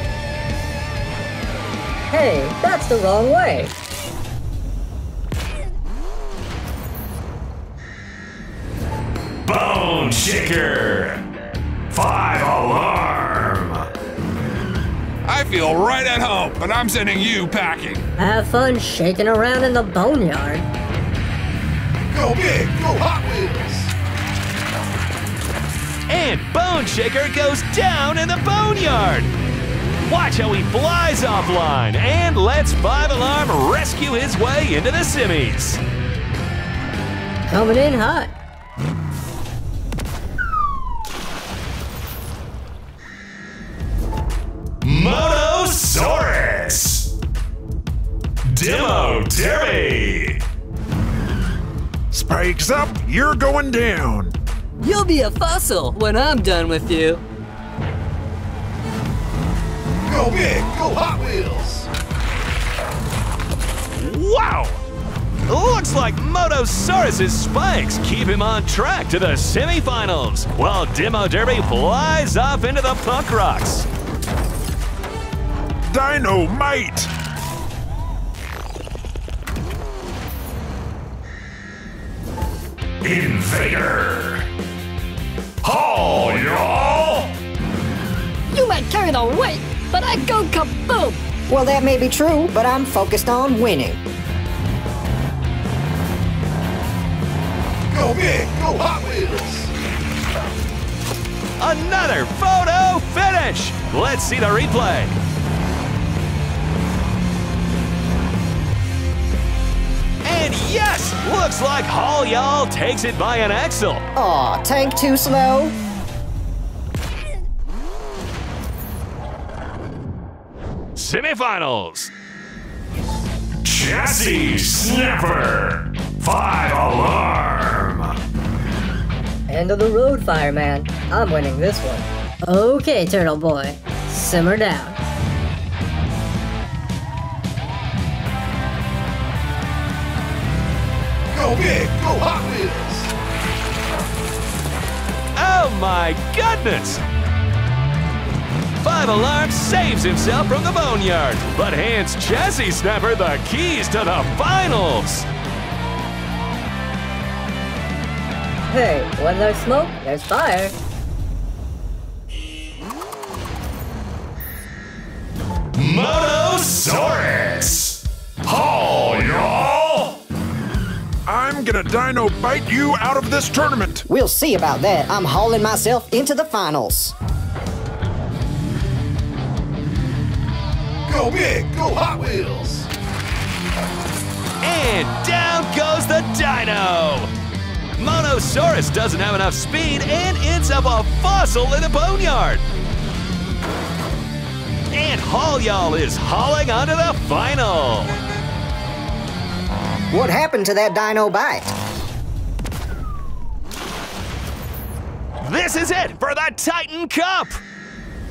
Hey, that's the wrong way. Boneshaker! Five Alarm! I feel right at home, but I'm sending you packing. Have fun shaking around in the Boneyard. Go big, go Hot Wheels! And Boneshaker goes down in the Boneyard! Watch how he flies offline and lets Five Alarm rescue his way into the semis. Coming in hot. Moodasaurus! Demo Derby! Spikes up, you're going down. You'll be a fossil when I'm done with you. Go big, go Hot Wheels! Wow! Looks like Moodasaurus' spikes keep him on track to the semifinals, while Demo Derby flies off into the punk rocks. Dynamite! Invader! Haul, y'all! You might carry the weight, but I go kaboom! Well, that may be true, but I'm focused on winning. Go big, go Hot Wheels! Another photo finish! Let's see the replay. And yes! Looks like Haul, y'all takes it by an axle. Aw, tank too slow. Semifinals. Chassis Snapper. Five Alarm. End of the road, fireman. I'm winning this one. Okay, Turtle Boy. Simmer down. Go big, go Hot Wheels! Oh my goodness! Five Alarm saves himself from the Boneyard, but hands Chassis Snapper the keys to the finals! Hey, when there's smoke, there's fire! Moodasaurus! Haul, y'all! I'm gonna dino bite you out of this tournament. We'll see about that. I'm hauling myself into the finals. Go big, go Hot Wheels. And down goes the dino. Moodasaurus doesn't have enough speed and ends up a fossil in a Boneyard. And Haul, y'all is hauling onto the final. What happened to that dino bite? This is it for the Titan Cup!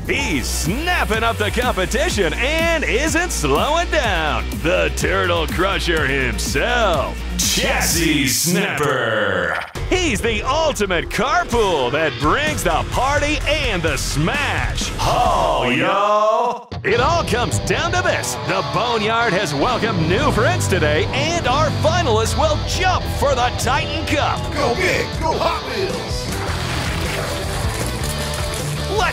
He's snapping up the competition and isn't slowing down. The Turtle Crusher himself, Chassis Snapper. He's the ultimate carpool that brings the party and the smash. Haul, y'all! It all comes down to this. The Boneyard has welcomed new friends today, and our finalists will jump for the Titan Cup. Go big, go Hot Wheels!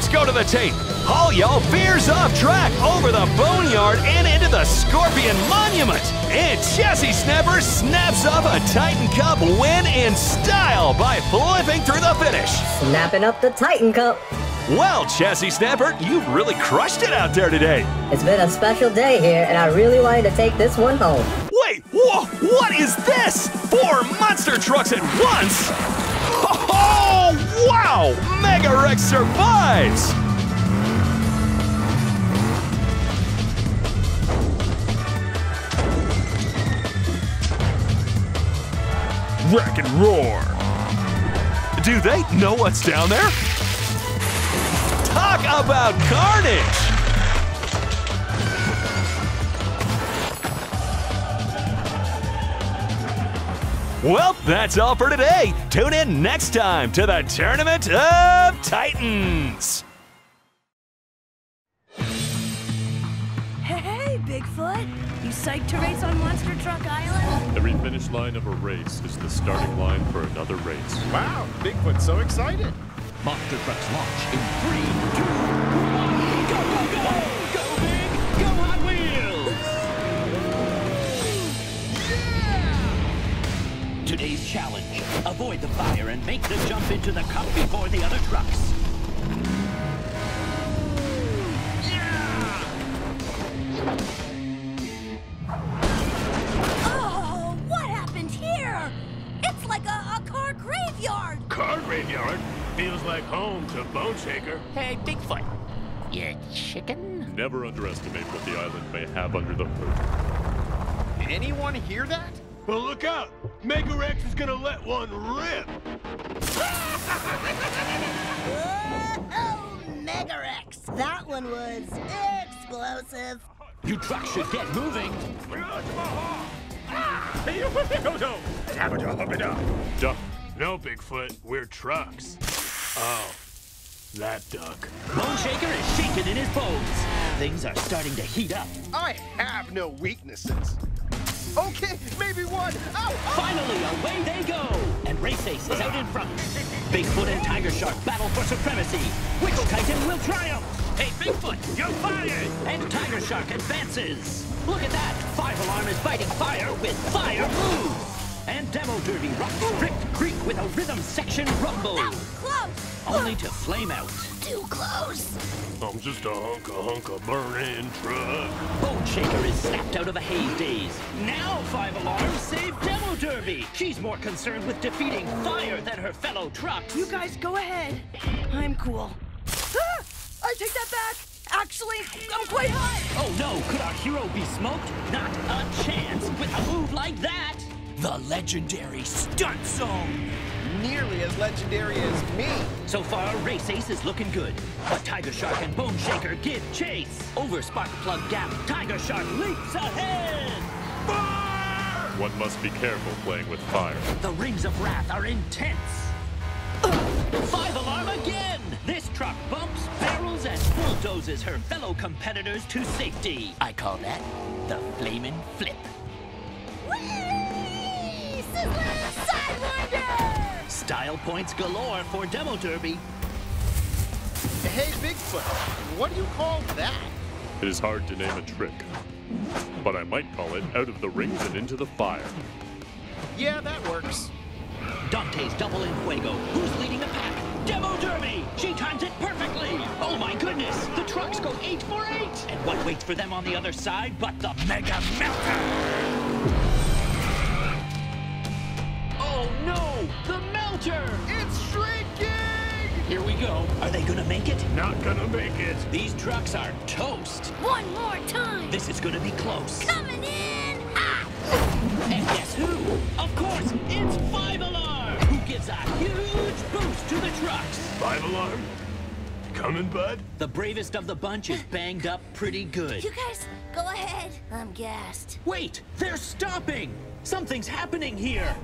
Let's go to the tape. All y'all veers off track over the Boneyard and into the Scorpion Monument. And Chassis Snapper snaps off a Titan Cup win in style by flipping through the finish. Snapping up the Titan Cup. Well, Chassis Snapper, you've really crushed it out there today. It's been a special day here, and I really wanted to take this one home. Wait, whoa, what is this? 4 monster trucks at once? Oh, wow! Mega Rex survives! Wreck and roar! Do they know what's down there? Talk about carnage! Well, that's all for today. Tune in next time to the Tournament of Titans! Hey, Bigfoot! You psyched to race on Monster Truck Island? Every finish line of a race is the starting line for another race. Wow, Bigfoot's so excited! Monster Trucks launch in 3, 2, 1, go, go, go! Go big, go Hot Wheels! Yeah! Today's challenge, avoid the fire and make the jump into the cup before the other trucks. Oh, what happened here? It's like a car graveyard! Car graveyard? Feels like home to Boneshaker. Hey, Bigfoot, you chicken? Never underestimate what the island may have under the hood. Did anyone hear that? Well, look out! Mega Rex is gonna let one rip! Oh, Mega Rex! That one was explosive. You trucks should get moving! Duck. No, Bigfoot, we're trucks. Oh, that duck. Boneshaker is shaking in his bones. Things are starting to heat up. I have no weaknesses. Okay, maybe one. Oh, oh. Finally, away they go. And Race Ace is out in front. Bigfoot and Tiger Shark battle for supremacy. Wiggle Titan will triumph. Hey, Bigfoot, you're fired. And Tiger Shark advances. Look at that. 5 Alarm is fighting fire with fire moves. And Demo Derby rocks Brick Creek with a rhythm section rumble. That was close! Only to flame out. Too close! I'm just a hunk of burning truck. Boneshaker is snapped out of a haze daze. Now 5 Alarm saved Demo Derby. She's more concerned with defeating fire than her fellow trucks. You guys go ahead. I'm cool. Ah, I take that back! Actually, I'm quite hot! Oh no, could our hero be smoked? Not a chance with a move like that! The legendary Stunt Zone! Nearly as legendary as me! So far, Race Ace is looking good, but Tiger Shark and Boneshaker give chase! Over Spark Plug Gap, Tiger Shark leaps ahead! Fire! One must be careful playing with fire. The Rings of Wrath are intense! 5 Alarm again! This truck bumps, barrels, and bulldozes her fellow competitors to safety. I call that the Flamin' Flip. Style points galore for Demo Derby. Hey, Bigfoot, what do you call that? It is hard to name a trick, but I might call it out of the rings and into the fire. Yeah, that works. Dante's double in fuego. Who's leading the pack? Demo Derby! She times it perfectly! Oh my goodness! The trucks go 8 for 8! And what waits for them on the other side but the Mega Mountain? Oh no! The melter! It's shrinking! Here we go. Are they gonna make it? Not gonna make it. These trucks are toast. One more time! This is gonna be close. Coming in hot! And guess who? Of course, it's 5 Alarm! Who gives a huge boost to the trucks? 5 Alarm? Coming, bud? The bravest of the bunch is banged up pretty good. You guys, go ahead. I'm gassed. Wait! They're stopping! Something's happening here!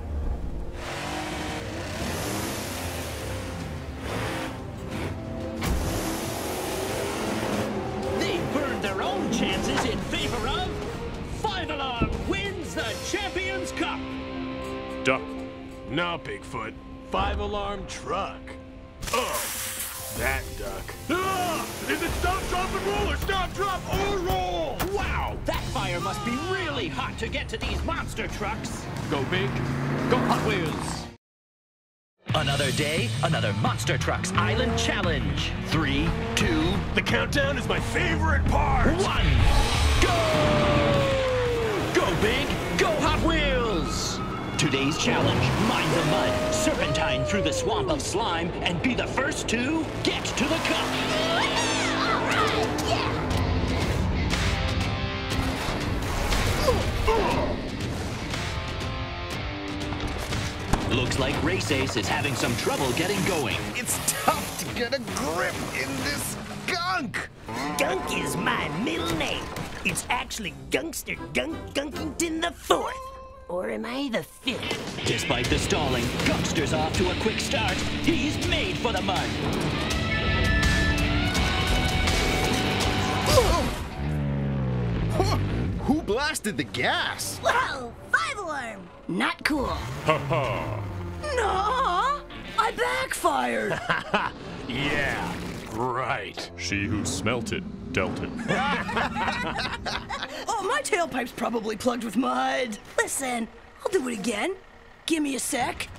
They burned their own chances in favor of 5 Alarm wins the Champions Cup. Duck. No, Bigfoot. 5 Alarm truck. Oh, that duck. Ah! Is it stop, drop, and roll, or stop, drop, or roll? Wow, that fire must be really hot to get to these monster trucks. Go big, go Hot Wheels. Another day, another Monster Trucks Island Challenge. 3, 2... The countdown is my favorite part! 1, go! Go big, go Hot Wheels! Today's challenge, mine the mud, serpentine through the swamp of slime, and be the first to get to the cup. All right, yeah! Looks like Race Ace is having some trouble getting going. It's tough to get a grip in this gunk. Gunk is my middle name. It's actually Gunkster Gunk Gunkington the Fourth. Or am I the Fifth? Despite the stalling, Gunkster's off to a quick start. He's made for the mud. Who blasted the gas? Whoa! 5 Alarm! Not cool. Ha ha! Nah! I backfired! Ha ha! Yeah, right. She who smelt it, dealt it. Oh, my tailpipe's probably plugged with mud. Listen, I'll do it again. Give me a sec.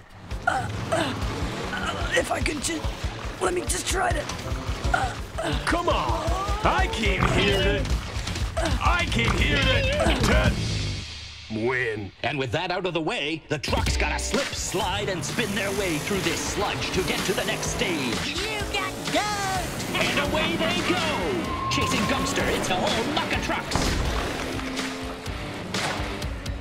If I could just... Let me just try to... Come on! I can hear it! I can hear it! Win. And with that out of the way, the truck's gotta slip, slide, and spin their way through this sludge to get to the next stage. You got gunked! And away they go! Chasing Gunster into a whole muck of trucks.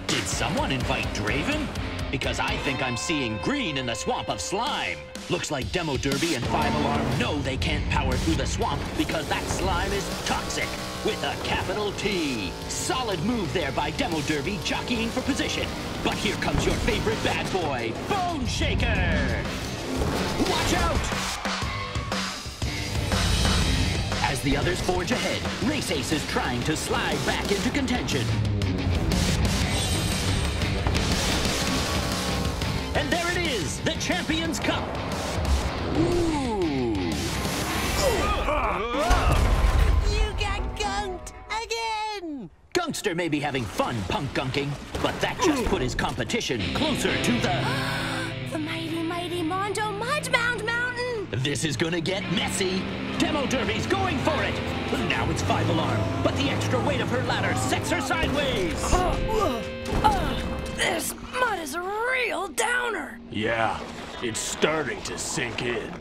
Did someone invite Draven? Because I think I'm seeing green in the swamp of slime. Looks like Demo Derby and 5 Alarm know they can't power through the swamp because that slime is toxic, with a capital T. Solid move there by Demo Derby, jockeying for position. But here comes your favorite bad boy, Boneshaker! Watch out! As the others forge ahead, Race Ace is trying to slide back into contention. And there it is, the Champions Cup. Ooh. You got gunked again. Gunkster may be having fun punk gunking, but that just put his competition closer to the... the mighty, mighty Mondo Mudbound Mountain. This is gonna get messy. Demo Derby's going for it. Now it's 5 Alarm, but the extra weight of her ladder sets her sideways. This mud is a real downer. Yeah, it's starting to sink in.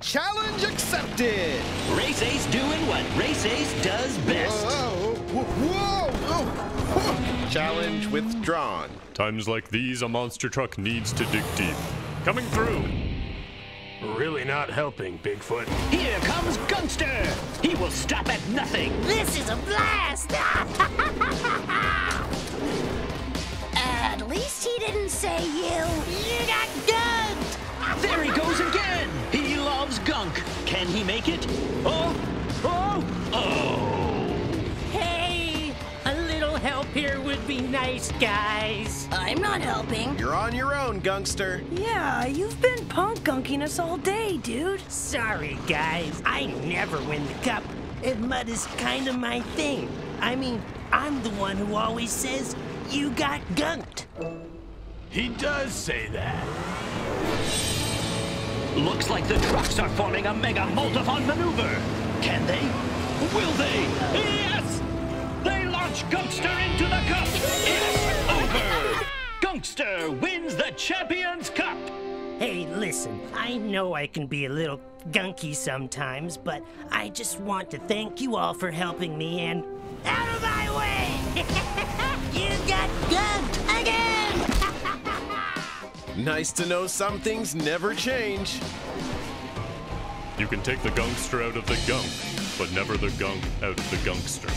Challenge accepted. Race Ace doing what Race Ace does best. Whoa. Challenge withdrawn. Times like these, a monster truck needs to dig deep. Coming through. Really not helping, Bigfoot. Here comes Gunster. He will stop at nothing. This is a blast. At least he didn't say you. You got gunked! There he goes again! He loves gunk. Can he make it? Oh! Hey! A little help here would be nice, guys. I'm not helping. You're on your own, Gunkster. Yeah, you've been punk gunking us all day, dude. Sorry, guys. I never win the cup. And mud is kind of my thing. I mean, I'm the one who always says, you got gunked. He does say that. Looks like the trucks are forming a mega multifon maneuver. Can they? Will they? Yes! They launch Gunkster into the cup. It's over. Gunkster wins the Champions Cup. Hey, listen, I know I can be a little gunky sometimes, but I just want to thank you all for helping me and... Out of my way! You got gunked again! Nice to know some things never change. You can take the Gunkster out of the gunk, but never the gunk out of the Gunkster.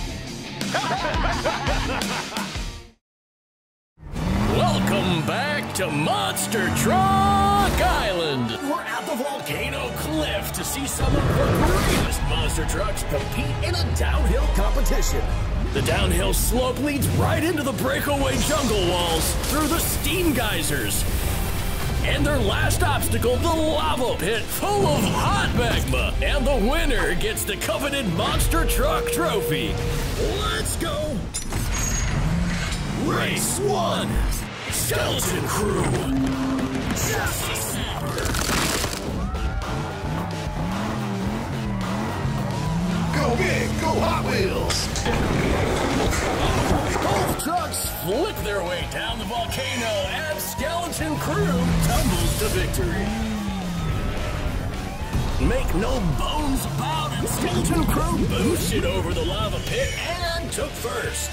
Welcome back to Monster Truck Island! We're at the volcano cliff to see some of the greatest monster trucks compete in a downhill competition. The downhill slope leads right into the breakaway jungle walls through the steam geysers. And their last obstacle, the lava pit full of hot magma. And the winner gets the coveted monster truck trophy. Let's go. Race 1. Skeleton Crew. Chassis Snapper. Go big, go Hot Wheels. Both trucks flick their way down the volcano and Skeleton Crew tumbles to victory. Make no bones about it, Skeleton Crew boosted over the lava pit and took first.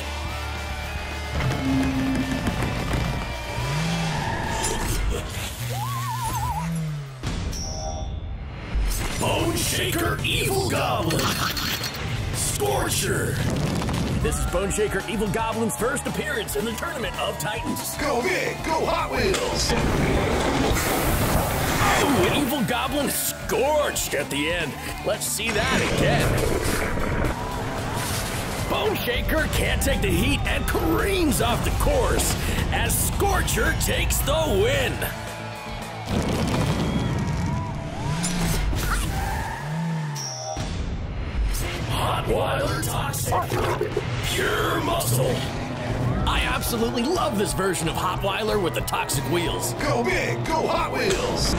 Boneshaker Evil Goblin. Scorcher. This is Boneshaker Evil Goblin's first appearance in the Tournament of Titans. Go big, go Hot Wheels! Oh, Evil Goblin scorched at the end. Let's see that again. Boneshaker can't take the heat and careens off the course as Scorcher takes the win. Hot Wheeler Toxic Pure Muscle. I absolutely love this version of Hot Wheeler with the toxic wheels. Go big, go Hot Wheels.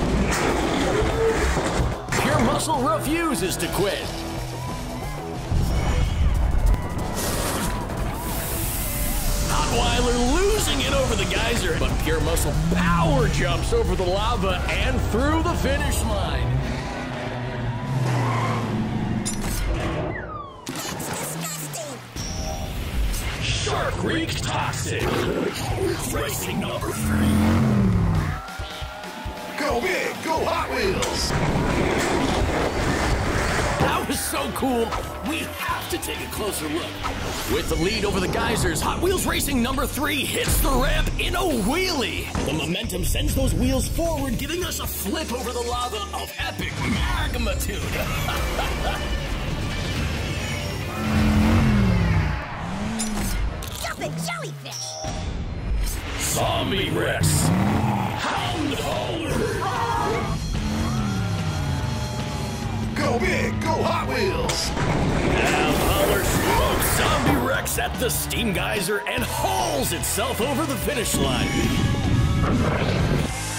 Pure Muscle refuses to quit. Hot Wheeler losing it over the geyser, but Pure Muscle power jumps over the lava and through the finish line. Greek Toxic, racing number 3. Go big, go Hot Wheels! That was so cool. We have to take a closer look. With the lead over the geysers, Hot Wheels Racing number 3 hits the ramp in a wheelie. The momentum sends those wheels forward, giving us a flip over the lava of epic magnitude. Jellyfish. Zombie Rex. Hound Hauler. Go big, go Hot Wheels. Now Hauler smokes Zombie Rex at the steam geyser and hauls itself over the finish line.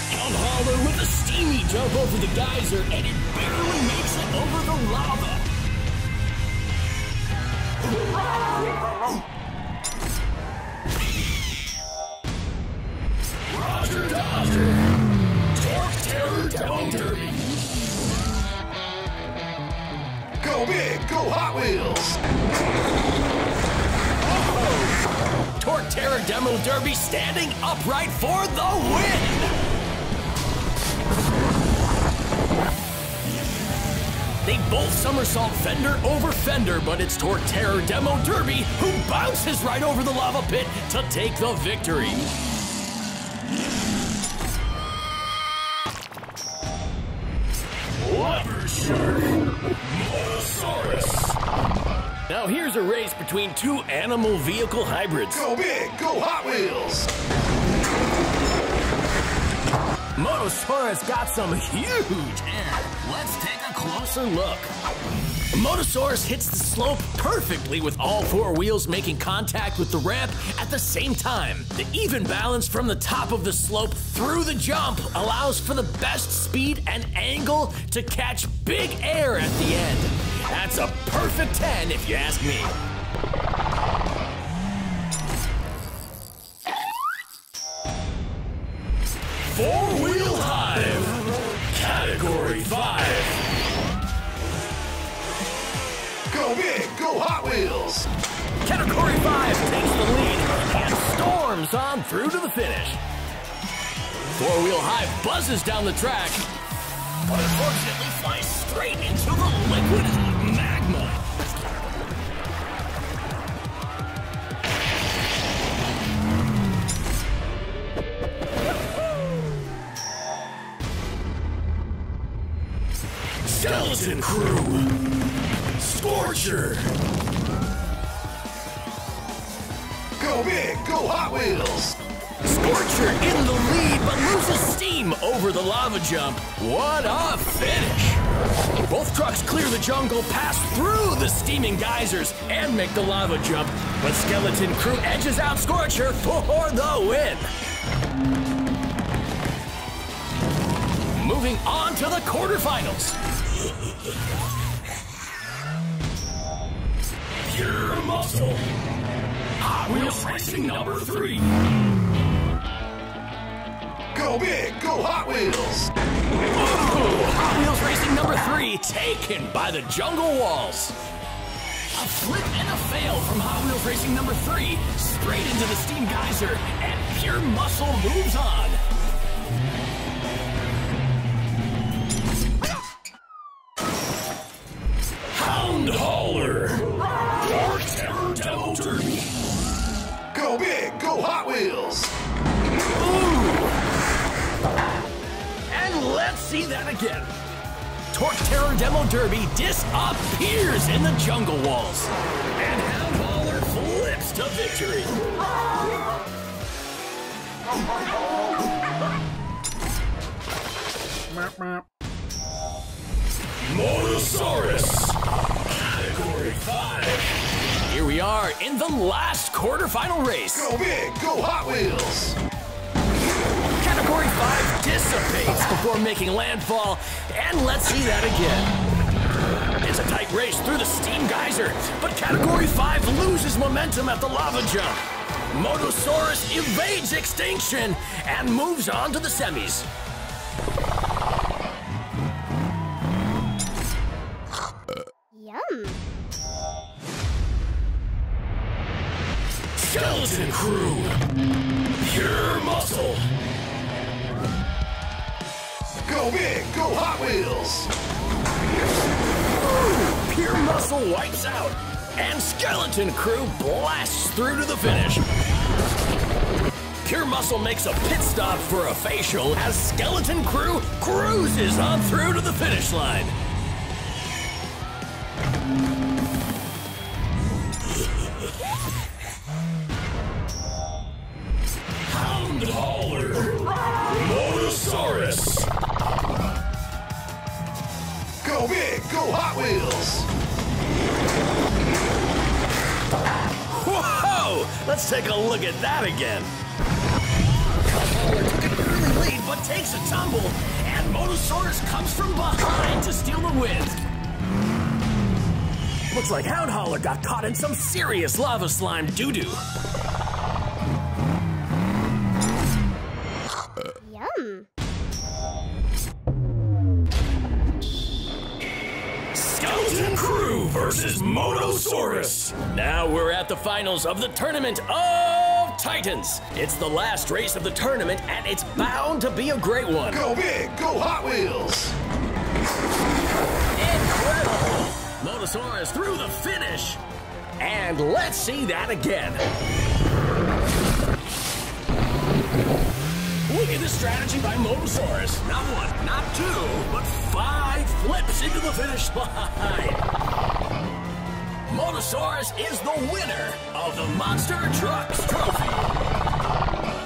Hound Hauler with a steamy jump over the geyser and it barely makes it over the lava. Roger Dodger, Torque Terror Demo Derby. Go big, go Hot Wheels. Oh. Torque Terror Demo Derby standing upright for the win. They both somersault fender over fender, but it's Torque Terror Demo Derby who bounces right over the lava pit to take the victory. Moodasaurus. Now here's a race between two animal vehicle hybrids. Go big, go Hot Wheels. Moodasaurus got some huge air. Let's take a closer look. Moodasaurus hits the slope perfectly with all four wheels making contact with the ramp at the same time. The even balance from the top of the slope through the jump allows for the best speed and angle to catch big air at the end. That's a perfect 10 if you ask me. Four-wheel Hive, Category 5. Go big, go Hot Wheels! Category 5 takes the lead and storms on through to the finish. Four-wheel Hive buzzes down the track, but unfortunately flies straight into the liquid magma. Skeleton Crew! Scorcher! Go big, go Hot Wheels! Scorcher in the lead, but loses steam over the lava jump. What a finish! Both trucks clear the jungle, pass through the steaming geysers, and make the lava jump. But Skeleton Crew edges out Scorcher for the win. Moving on to the quarterfinals. You're a muscle. Hot Wheels Racing #3. Go big, go Hot Wheels! Ooh, Hot Wheels Racing #3 taken by the jungle walls. A flip and a fail from Hot Wheels Racing #3, straight into the steam geyser, and Pure Muscle moves on. Hound Hauler. Demo Derby. Go big, go Hot Wheels! Ooh! And let's see that again. Torque Terror Demo Derby disappears in the jungle walls. And Hound Hauler flips to victory. Moodasaurus. Category 5. Here we are in the last quarterfinal race. Go big, go Hot Wheels! Category 5 dissipates before making landfall, and let's see that again. It's a tight race through the steam geyser, but Category 5 loses momentum at the lava jump. Moodasaurus evades extinction and moves on to the semis. Yum. Skeleton Crew, Pure Muscle. Go big, go Hot Wheels. Ooh, Pure Muscle wipes out, and Skeleton Crew blasts through to the finish. Pure Muscle makes a pit stop for a facial as Skeleton Crew cruises on through to the finish line. Hound Hauler, Moodasaurus. Go big, go Hot Wheels. Whoa! Let's take a look at that again. Hauler took an early lead but takes a tumble, and Moodasaurus comes from behind to steal the win. Looks like Hound Hauler got caught in some serious lava slime doo-doo. Yum. Skeleton Crew versus Moodasaurus. Now we're at the finals of the Tournament of Titans. It's the last race of the tournament, and it's bound to be a great one. Go big, go Hot Wheels! Incredible! Moodasaurus through the finish. And let's see that again. Look at this strategy by Moodasaurus. Not one, not two, but 5 flips into the finish line. Moodasaurus is the winner of the Monster Trucks Trophy.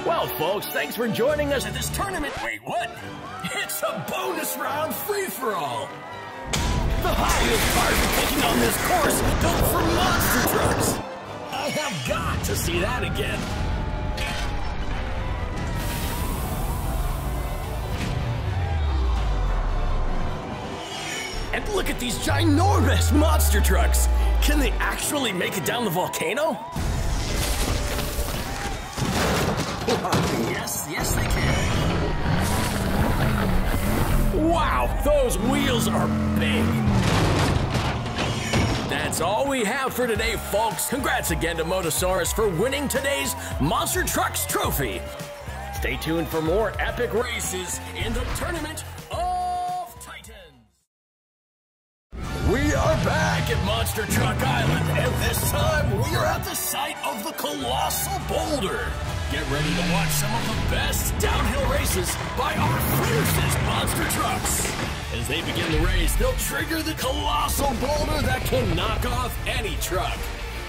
Well, folks, thanks for joining us at this tournament. Wait, what? It's a bonus round free-for-all. The Hot Wheels cars are taking on this course built for monster trucks. I have got to see that again. And look at these ginormous monster trucks. Can they actually make it down the volcano? Yes, they can. Wow, those wheels are big. That's all we have for today, folks. Congrats again to Moodasaurus for winning today's Monster Trucks Trophy. Stay tuned for more epic races in the Tournament of Titans. We are back at Monster Truck Island, and this time we are at the site of the Colossal Boulder. Get ready to watch some of the best downhill races by our fiercest monster trucks. As they begin the race, they'll trigger the colossal boulder that can knock off any truck.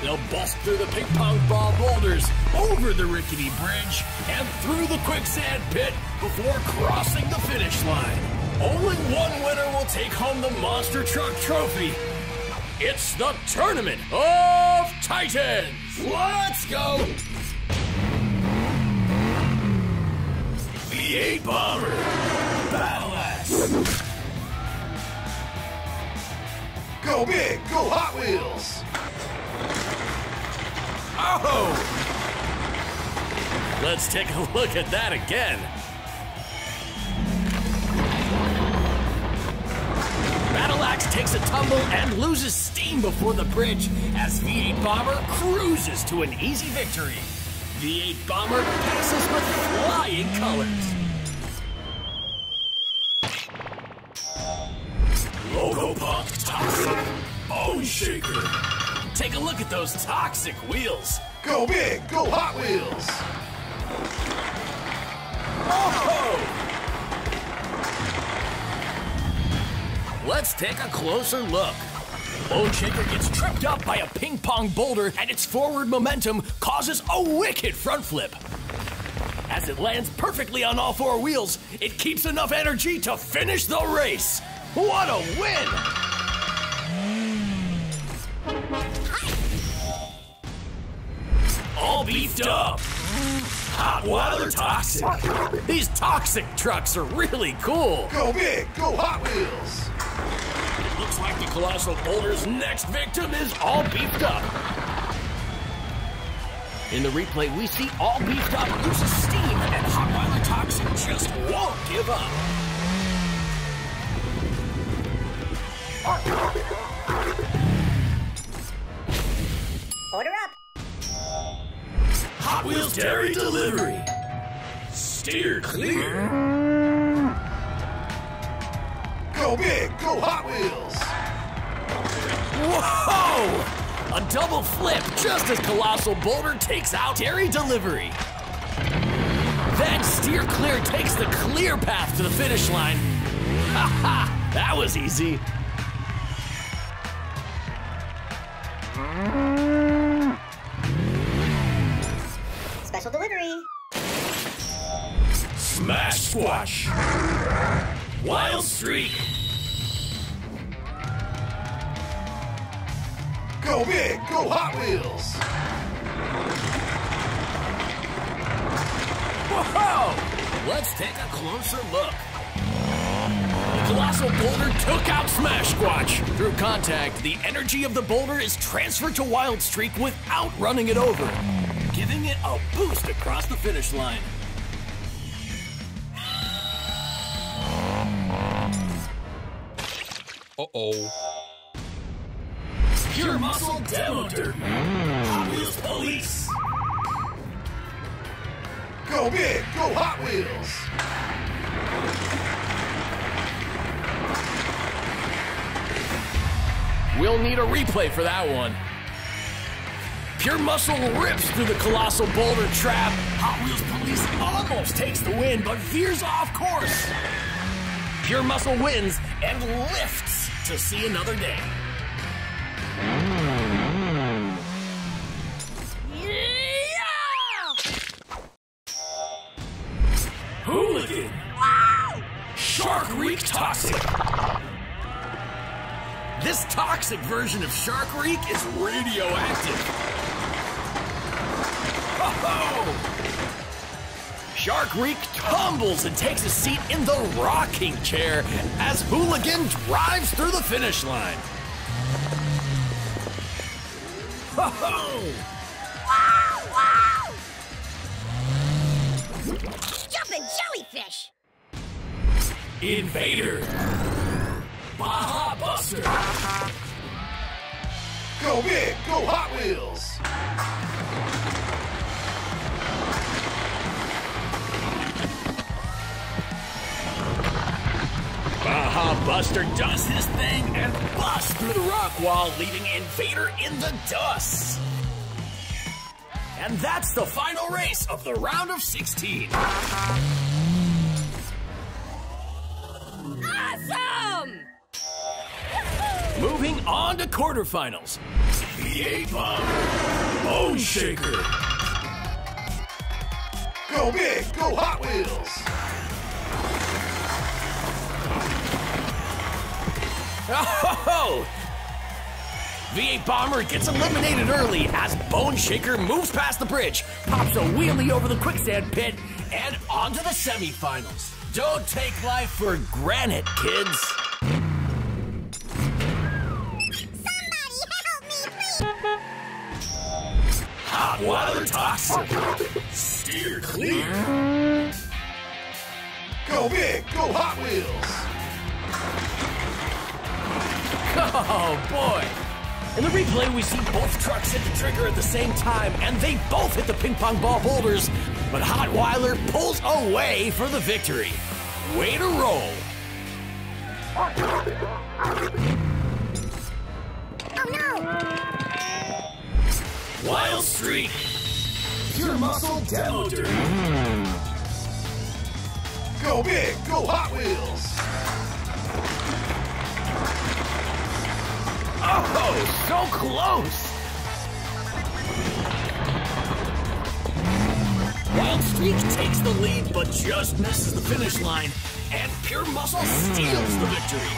They'll bust through the ping-pong ball boulders, over the rickety bridge, and through the quicksand pit before crossing the finish line. Only one winner will take home the Monster Truck Trophy. It's the Tournament of Titans! Let's go! V8 Bomber, Battleaxe. Go big, go Hot Wheels! Oh! Let's take a look at that again. Battleaxe takes a tumble and loses steam before the bridge as V8 Bomber cruises to an easy victory. V8 Bomber passes with flying colors. Loco Punk, Toxic, Boneshaker. Take a look at those toxic wheels. Go big, go Hot Wheels. Oh! Let's take a closer look. Boneshaker gets tripped up by a ping pong boulder and its forward momentum causes a wicked front flip. As it lands perfectly on all four wheels, it keeps enough energy to finish the race. What a win! All beefed up. Hot Wheeler Toxic. These toxic trucks are really cool. Go big, go Hot Wheels. Looks like the Colossal Boulder's next victim is all beefed up. In the replay, we see all beefed up loses steam and Hot Wheeler Toxic just won't give up. Order up. Hot Wheels Dairy Delivery. Steer Clear. Go big, go Hot Wheels! Whoa! A double flip just as Colossal Boulder takes out Dairy Delivery. Then Steer Clear takes the clear path to the finish line. Ha ha! That was easy. Special delivery. Smash Squatch. Wild Streak. Go big, go Hot Wheels. Whoa! Let's take a closer look. The Colossal Boulder took out Smash Squatch. Through contact, the energy of the boulder is transferred to Wild Streak without running it over, giving it a boost across the finish line. Uh-oh. Pure Muscle Demo Derby. Hot Wheels Police. Go big, go Hot Wheels. We'll need a replay for that one. Pure Muscle rips through the Colossal Boulder trap. Hot Wheels Police almost takes the win, but veers off course. Pure Muscle wins and lifts to see another day. Yeah! Hooligan. Wow! Shark Reek Toxic. This toxic version of Shark Reek is radioactive. Oh-ho! Shark Reek tumbles and takes a seat in the rocking chair as Hooligan drives through the finish line. Ho-ho! Wow, wow! Jumping jellyfish! Invader! Baja Buster! Go big, go Hot Wheels! Baja Buster does his thing and busts through the rock wall, leaving Invader in the dust. And that's the final race of the round of 16. Awesome! Moving on to quarterfinals. V8 Bomber, Boneshaker. Go big, go Hot Wheels. Oh! V8 Bomber gets eliminated early as Boneshaker moves past the bridge, pops a wheelie over the quicksand pit, and onto the semifinals. Don't take life for granted, kids. Somebody help me, please. Hot Wheeler Toxic. Steer Clear. Go big, go Hot Wheels. Oh, boy. In the replay, we see both trucks hit the trigger at the same time, and they both hit the ping pong ball boulders, but Hot Wheeler pulls away for the victory. Way to roll. Oh no! Wild Streak. Pure Muscle Demo Derby. Go big, go Hot Wheels. Oh, so close! Wild Streak takes the lead, but just misses the finish line, and Pure Muscle steals the victory.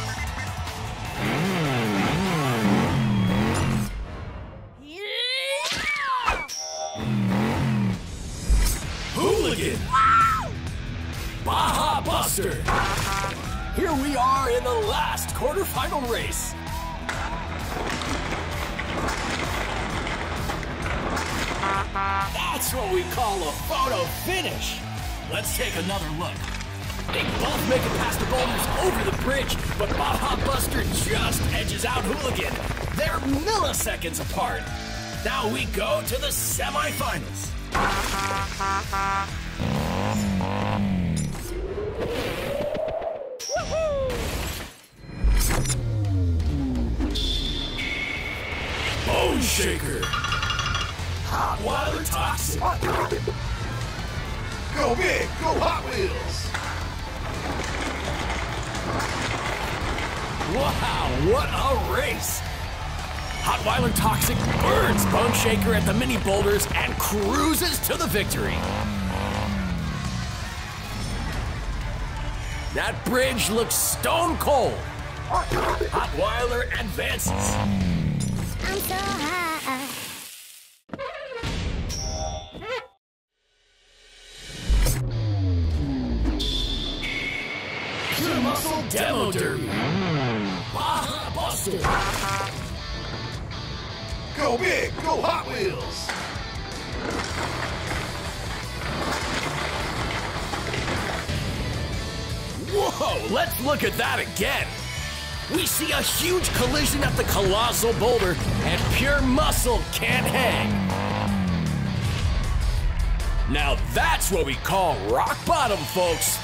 Yeah! Hooligan! Wow! Baja Buster! Here we are in the last quarterfinal race. That's what we call a photo finish. Let's take another look. They both make it past the boulders over the bridge, but Baja Buster just edges out Hooligan. They're milliseconds apart. Now we go to the semifinals. Boneshaker. Hot Wheeler Toxic. Go big, go Hot Wheels. Wow, what a race. Hot Wheeler Toxic burns Boneshaker at the mini boulders and cruises to the victory. That bridge looks stone cold. Hot Wheeler advances. I'm so high. Demo Derby. Baja Buster. Go big, go Hot Wheels. Whoa, let's look at that again. We see a huge collision at the Colossal Boulder, and Pure Muscle can't hang. Now that's what we call rock bottom, folks.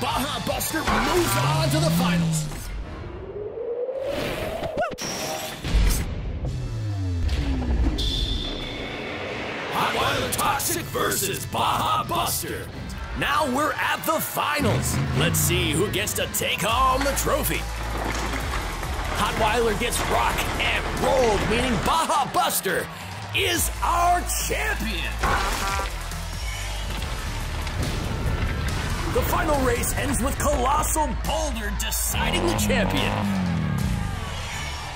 Baja Buster moves on to the finals. Hot Wheeler Toxic versus Baja Buster. Now we're at the finals. Let's see who gets to take home the trophy. Hot Wheeler gets rock and rolled, meaning Baja Buster is our champion. The final race ends with Colossal Boulder deciding the champion.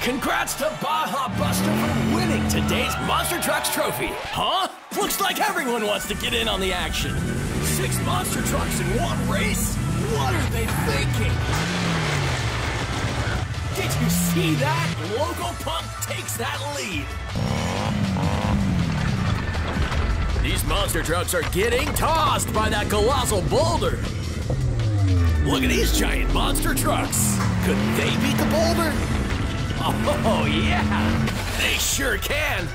Congrats to Baja Buster for winning today's Monster Trucks Trophy. Huh? Looks like everyone wants to get in on the action. 6 monster trucks in one race? What are they thinking? Did you see that? Loco Punk takes that lead. These monster trucks are getting tossed by that Colossal Boulder. Look at these giant monster trucks. Could they beat the boulder? Oh, yeah, they sure can.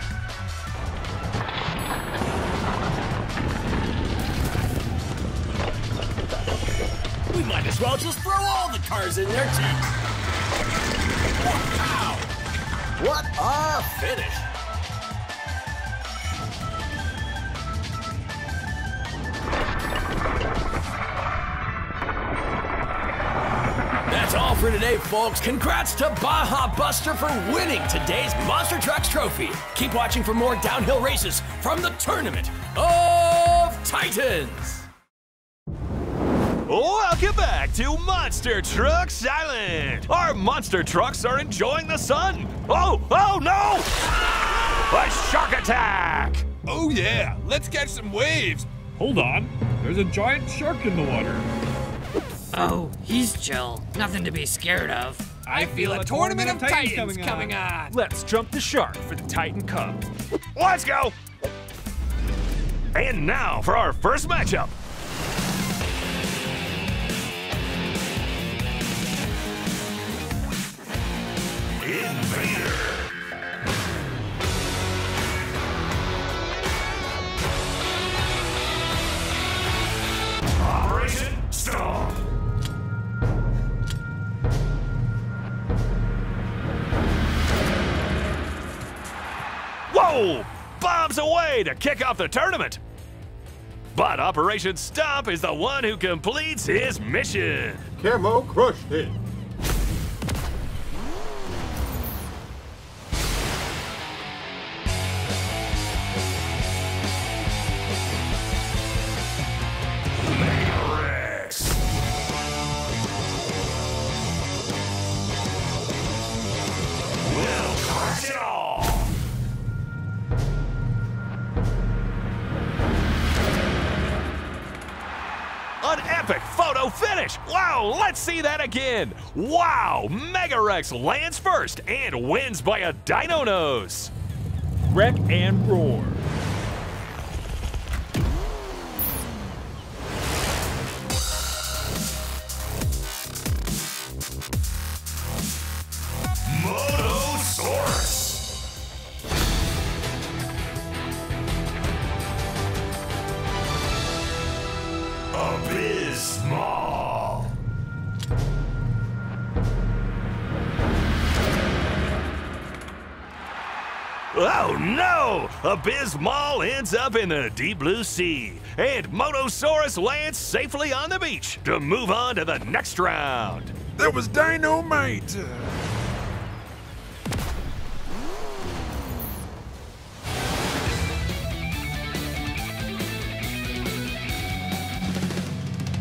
We might as well just throw all the cars in there, too. Wow, what a finish. for today, folks. Congrats to Baja Buster for winning today's Monster Trucks Trophy. Keep watching for more downhill races from the Tournament of Titans. Welcome back to Monster Trucks Island. Our monster trucks are enjoying the sun. Oh no! A shark attack! Oh yeah, let's catch some waves. Hold on, there's a giant shark in the water. Oh, he's chill. Nothing to be scared of. I feel a tournament of Titans coming on. Let's jump the shark for the Titan Cup. Let's go! And now for our first matchup. Invader. Operation Storm. Whoa! Bombs away to kick off the tournament. But Operation Stomp is the one who completes his mission. Camo crushed it. Let's see that again. Wow, Mega Rex lands first and wins by a dino nose. Wreck and roar. Moodasaurus. Abysmal. Oh no! Abysmal ends up in the deep blue sea, and Motosaurus lands safely on the beach to move on to the next round. There was dynamite!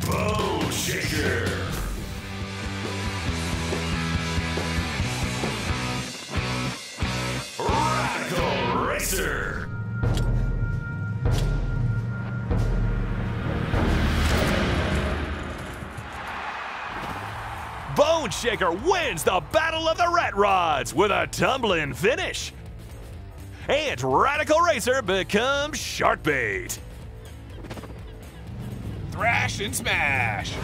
Boneshaker. Racer. Boneshaker wins the Battle of the Rat Rods with a tumbling finish. And Radical Racer becomes Sharkbait. Thrash and Smash.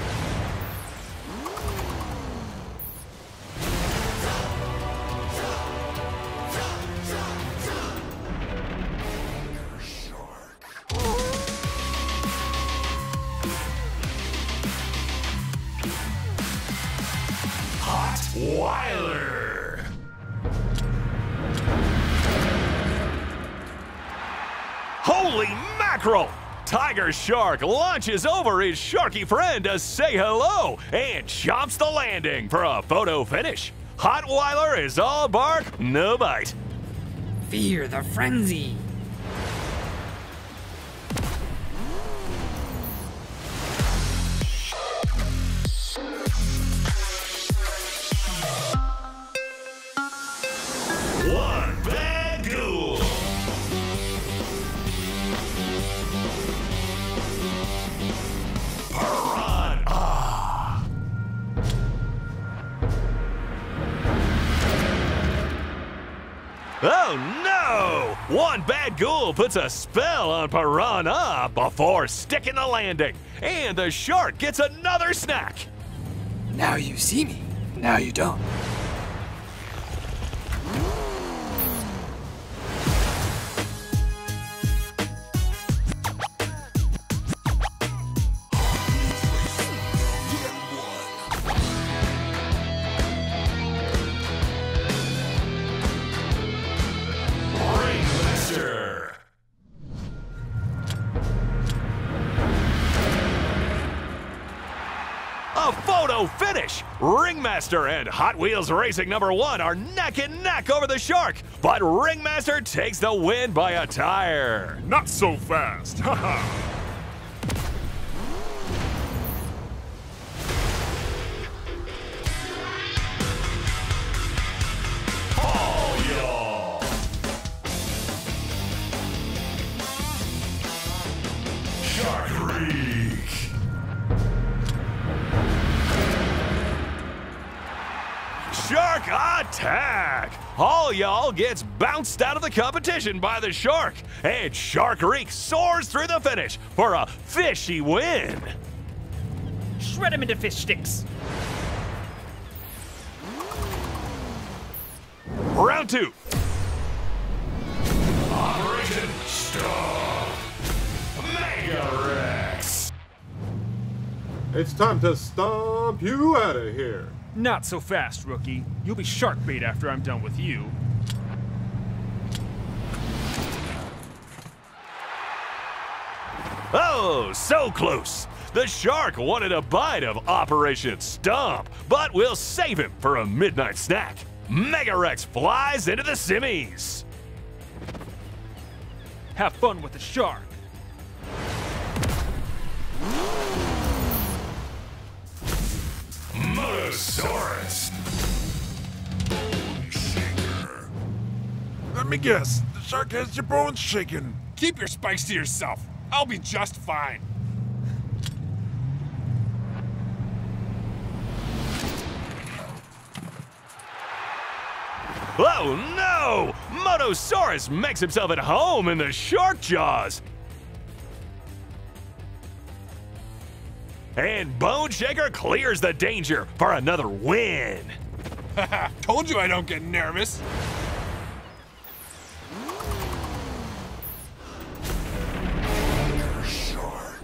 Weiler. Holy mackerel! Tiger Shark launches over his sharky friend to say hello and chomps the landing for a photo finish. Hot Wheeler is all bark, no bite. Fear the frenzy. One bad ghoul puts a spell on Piranha before sticking the landing, and the shark gets another snack. Now you see me, now you don't. no finish. Ringmaster and Hot Wheels Racing #1 are neck and neck over the Shark, but Ringmaster takes the win by a tire. Not so fast, haha. Shark attack! All y'all gets bounced out of the competition by the Shark, and Shark Reek soars through the finish for a fishy win. Shred him into fish sticks. Round 2. Operation Star. Mega Rex. It's time to stomp you out of here. Not so fast, rookie. You'll be shark bait after I'm done with you. Oh, so close. The Shark wanted a bite of Operation Stomp, but we'll save him for a midnight snack. Mega Rex flies into the simmies. Have fun with the Shark. Moodasaurus. Boneshaker. Let me guess, the Shark has your bones shaken. Keep your spikes to yourself. I'll be just fine. Oh no! Moodasaurus makes himself at home in the Shark jaws. And Boneshaker clears the danger for another win. Haha, told you I don't get nervous. Tiger Shark.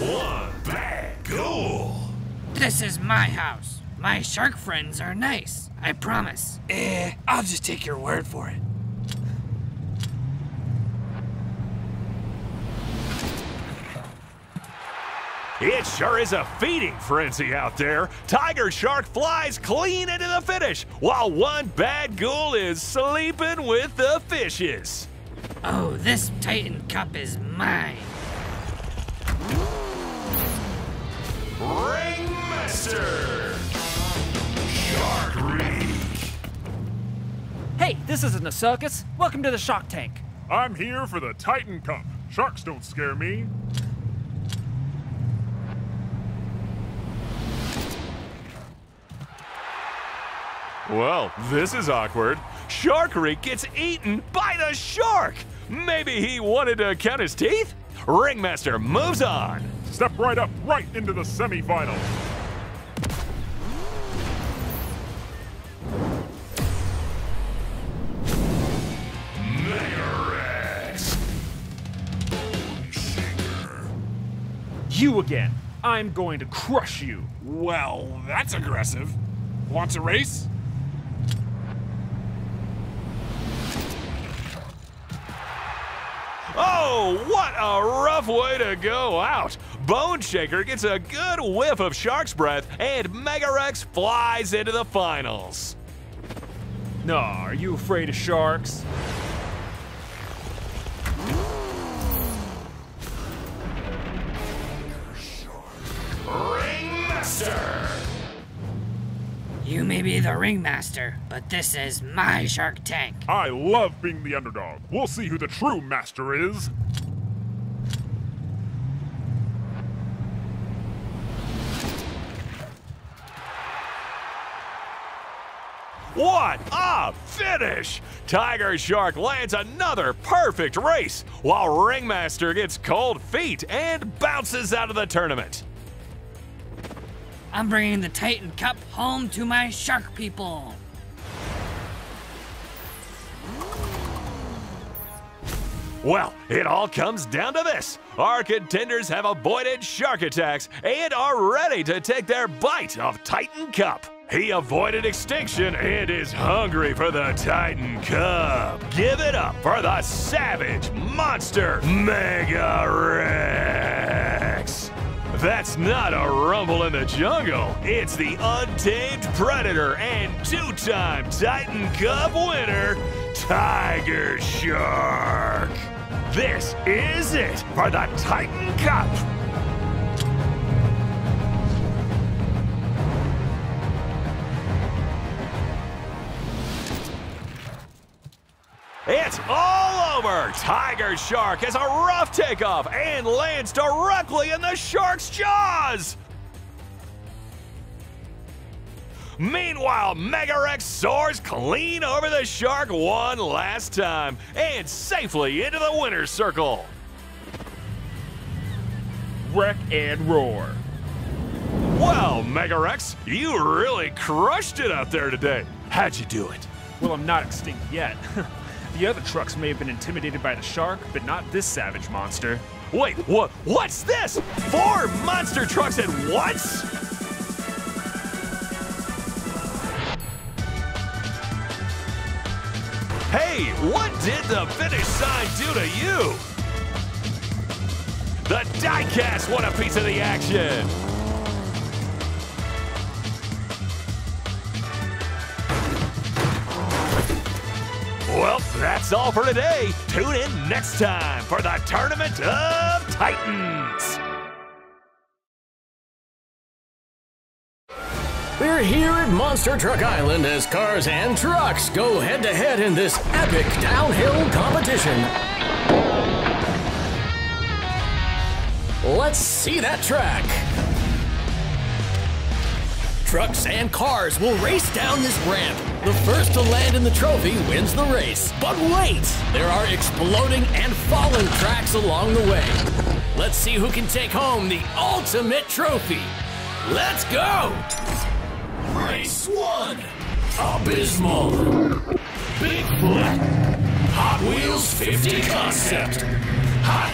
One bad ghoul. This is my house. My shark friends are nice, I promise. I'll just take your word for it. It sure is a feeding frenzy out there. Tiger Shark flies clean into the finish, while one bad ghoul is sleeping with the fishes. Oh, this Titan Cup is mine. Ringmaster. Shark Reek. Hey, this isn't a circus. Welcome to the Shark Tank. I'm here for the Titan Cup. Sharks don't scare me. Well, this is awkward. Shark Reek gets eaten by the Shark! Maybe he wanted to count his teeth? Ringmaster moves on. Step right up, right into the semifinals. Mega Rex. Boneshaker. You again. I'm going to crush you. Well, that's aggressive. Want to race? Oh, what a rough way to go out! Boneshaker gets a good whiff of Shark's breath, and Mega Rex flies into the finals. Nah, are you afraid of sharks? Ringmaster! You may be the Ringmaster, but this is my Shark Tank. I love being the underdog. We'll see who the true master is. What a finish! Tiger Shark lands another perfect race, while Ringmaster gets cold feet and bounces out of the tournament. I'm bringing the Titan Cup home to my shark people. Well, it all comes down to this. Our contenders have avoided shark attacks and are ready to take their bite of Titan Cup. He avoided extinction and is hungry for the Titan Cup. Give it up for the savage monster, Mega Rex. That's not a rumble in the jungle. It's the untamed predator and two-time Titan Cup winner, Tiger Shark. This is it for the Titan Cup. It's all over! Tiger Shark has a rough takeoff and lands directly in the shark's jaws! Meanwhile, Mega Rex soars clean over the shark one last time and safely into the winner's circle. Wreck and roar. Well, Mega Rex, you really crushed it out there today. How'd you do it? Well, I'm not extinct yet. The other trucks may have been intimidated by the shark, but not this savage monster. Wait, what's this? 4 monster trucks at once? Hey, what did the finish sign do to you? The diecast won a piece of the action. Well, that's all for today. Tune in next time for the Tournament of Titans. We're here at Monster Truck Island as cars and trucks go head-to-head in this epic downhill competition. Let's see that track. Trucks and cars will race down this ramp. The first to land in the trophy wins the race. But wait, there are exploding and falling tracks along the way. Let's see who can take home the ultimate trophy. Let's go! Race 1, Abysmal. Bigfoot. Hot Wheels 50 Concept. Hot.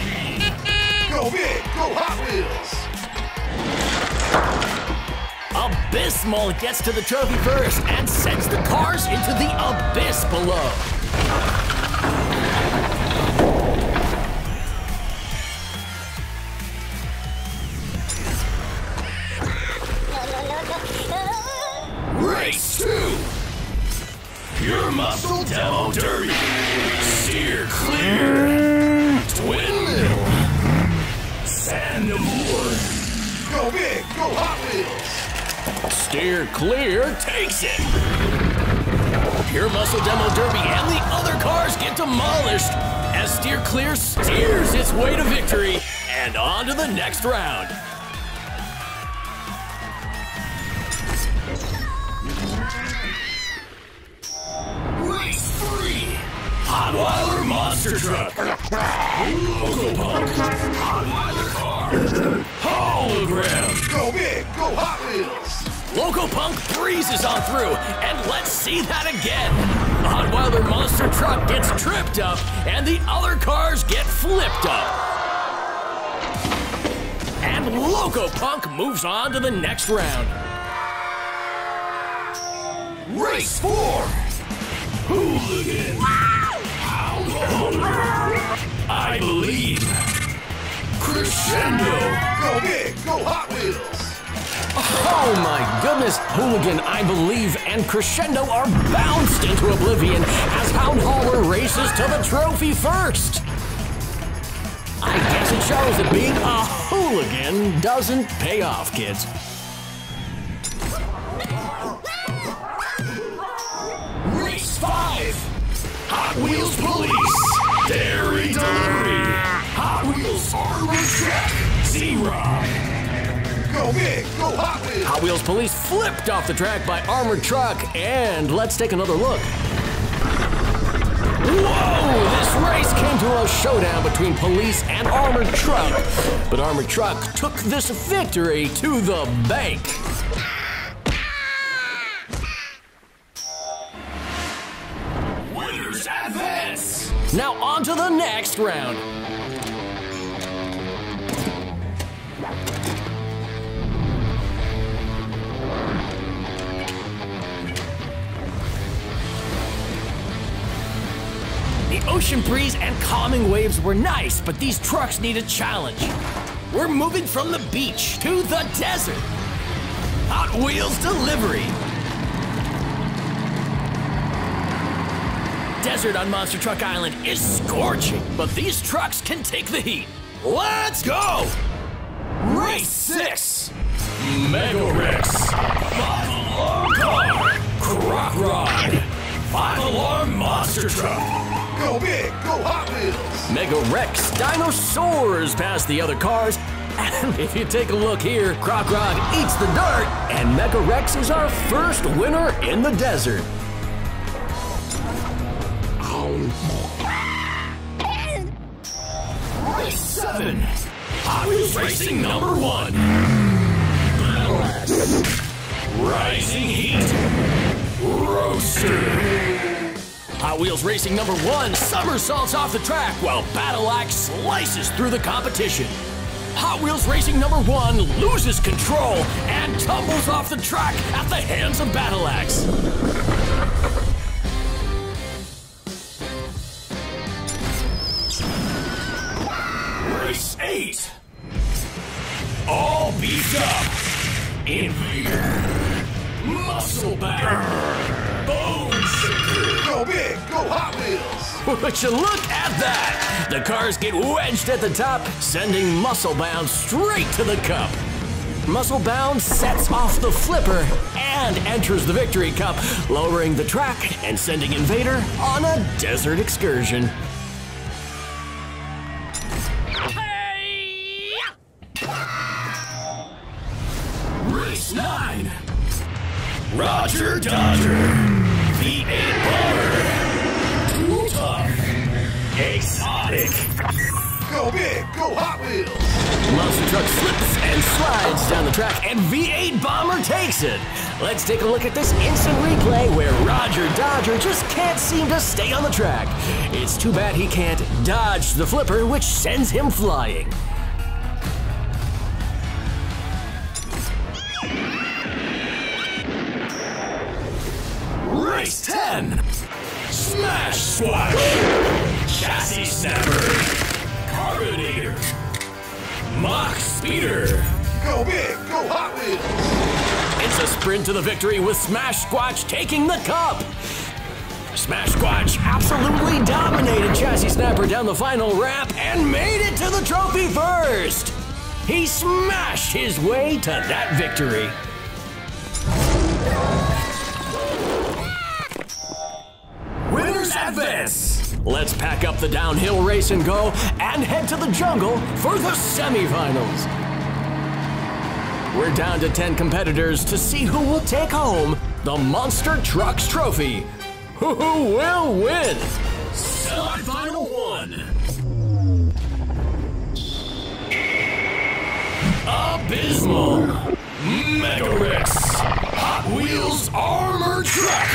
Go big, go Hot Wheels. Abysmal gets to the trophy first and sends the cars into the abyss below. Race 2. Pure Muscle Demo Derby. Steer Clear. Twin Middle. Sand the Moor. Go big, go Hot Wheels. Steer Clear takes it. Pure Muscle Demo Derby and the other cars get demolished as Steer Clear steers its way to victory and on to the next round. Race 3, Hot Wheeler Monster Truck. Loco Punk, Hot Wheeler Car. Hologram. Go big, go Hot Wheels. Loco Punk breezes on through, and let's see that again. The Hot Wheeler Monster Truck gets tripped up, and the other cars get flipped up. And Loco Punk moves on to the next round. Race 4. Hooligan. Hound Hauler. I Believe. Crescendo. Go big, go Hot Wheels. Oh my goodness, Hooligan, I Believe, and Crescendo are bounced into oblivion as Hound Hauler races to the trophy first. I guess it shows that being a hooligan doesn't pay off, kids. Race 5, Hot Wheels Police, Dairy Delivery, Hot Wheels Armor Check, Zero. Go big, go Hot Wheels! Hot Wheels Police flipped off the track by Armored Truck, and let's take another look. Whoa! This race came to a showdown between Police and Armored Truck, but Armored Truck took this victory to the bank. Winners advance! Now on to the next round. The ocean breeze and calming waves were nice, but these trucks need a challenge. We're moving from the beach to the desert. Hot Wheels delivery. Desert on Monster Truck Island is scorching, but these trucks can take the heat. Let's go! Race 6. Mega Rex. 5 Alarm Car. Croc Rod. 5 Alarm Monster Truck. Go big, go Hot Wheels. Mega Rex dinosaurs past the other cars. And if you take a look here, Croc Rod eats the dirt, and Mega Rex is our first winner in the desert. Race 7. Hot Wheels Racing #1. Rising Heat. Roaster. Hot Wheels Racing #1 somersaults off the track while Battleaxe slices through the competition. Hot Wheels Racing #1 loses control and tumbles off the track at the hands of Battleaxe. Race 8. All beat up. Invader. Muscle Bag. Boneshaker. Go big, go Hot Wheels. But you look at that. The cars get wedged at the top, sending Muscle Bound straight to the cup. Muscle Bound sets off the flipper and enters the victory cup, lowering the track and sending Invader on a desert excursion. Race 9. Roger Dodger. V8 Bomber. Too tough. Exotic. Go big, go Hot Wheels. Monster Truck slips and slides down the track, and V8 Bomber takes it. Let's take a look at this instant replay where Roger Dodger just can't seem to stay on the track. It's too bad he can't dodge the flipper, which sends him flying. Race 10. Smash Squatch. Chassis Snapper. Carbonator. Mach Speeder. Go big, go Hot Wheels. It's a sprint to the victory with Smash Squatch taking the cup. Smash Squatch absolutely dominated Chassis Snapper down the final ramp and made it to the trophy first. He smashed his way to that victory. Advance. Let's pack up the downhill race and go and head to the jungle for the semifinals. We're down to 10 competitors to see who will take home the Monster Trucks Trophy. Who will win? Semifinal 1. Abysmal. Mega Rex. Hot Wheels Armor Truck.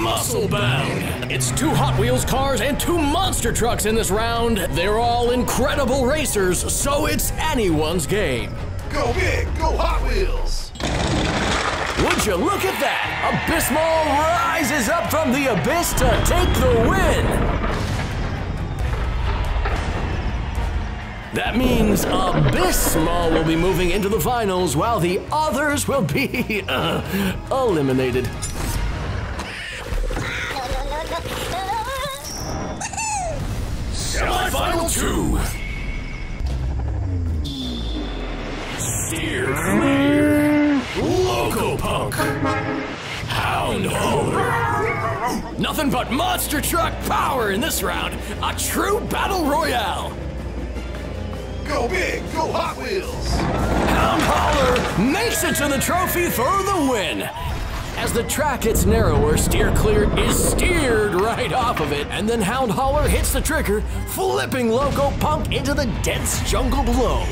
Muscle Bound. It's 2 Hot Wheels cars and 2 monster trucks in this round. They're all incredible racers, so it's anyone's game. Go big, go Hot Wheels. Would you look at that? Abysmal rises up from the abyss to take the win. That means Abysmal will be moving into the finals while the others will be eliminated. Semi-final 2. Steer Clear. Loco Punk. Hound Hauler. Nothing but monster truck power in this round. A true battle royale. Go big, go Hot Wheels. Hound Hauler makes it to the trophy for the win. As the track gets narrower, Steer Clear is steered right off of it, and then Hound Hauler hits the trigger, flipping Loco Punk into the dense jungle below.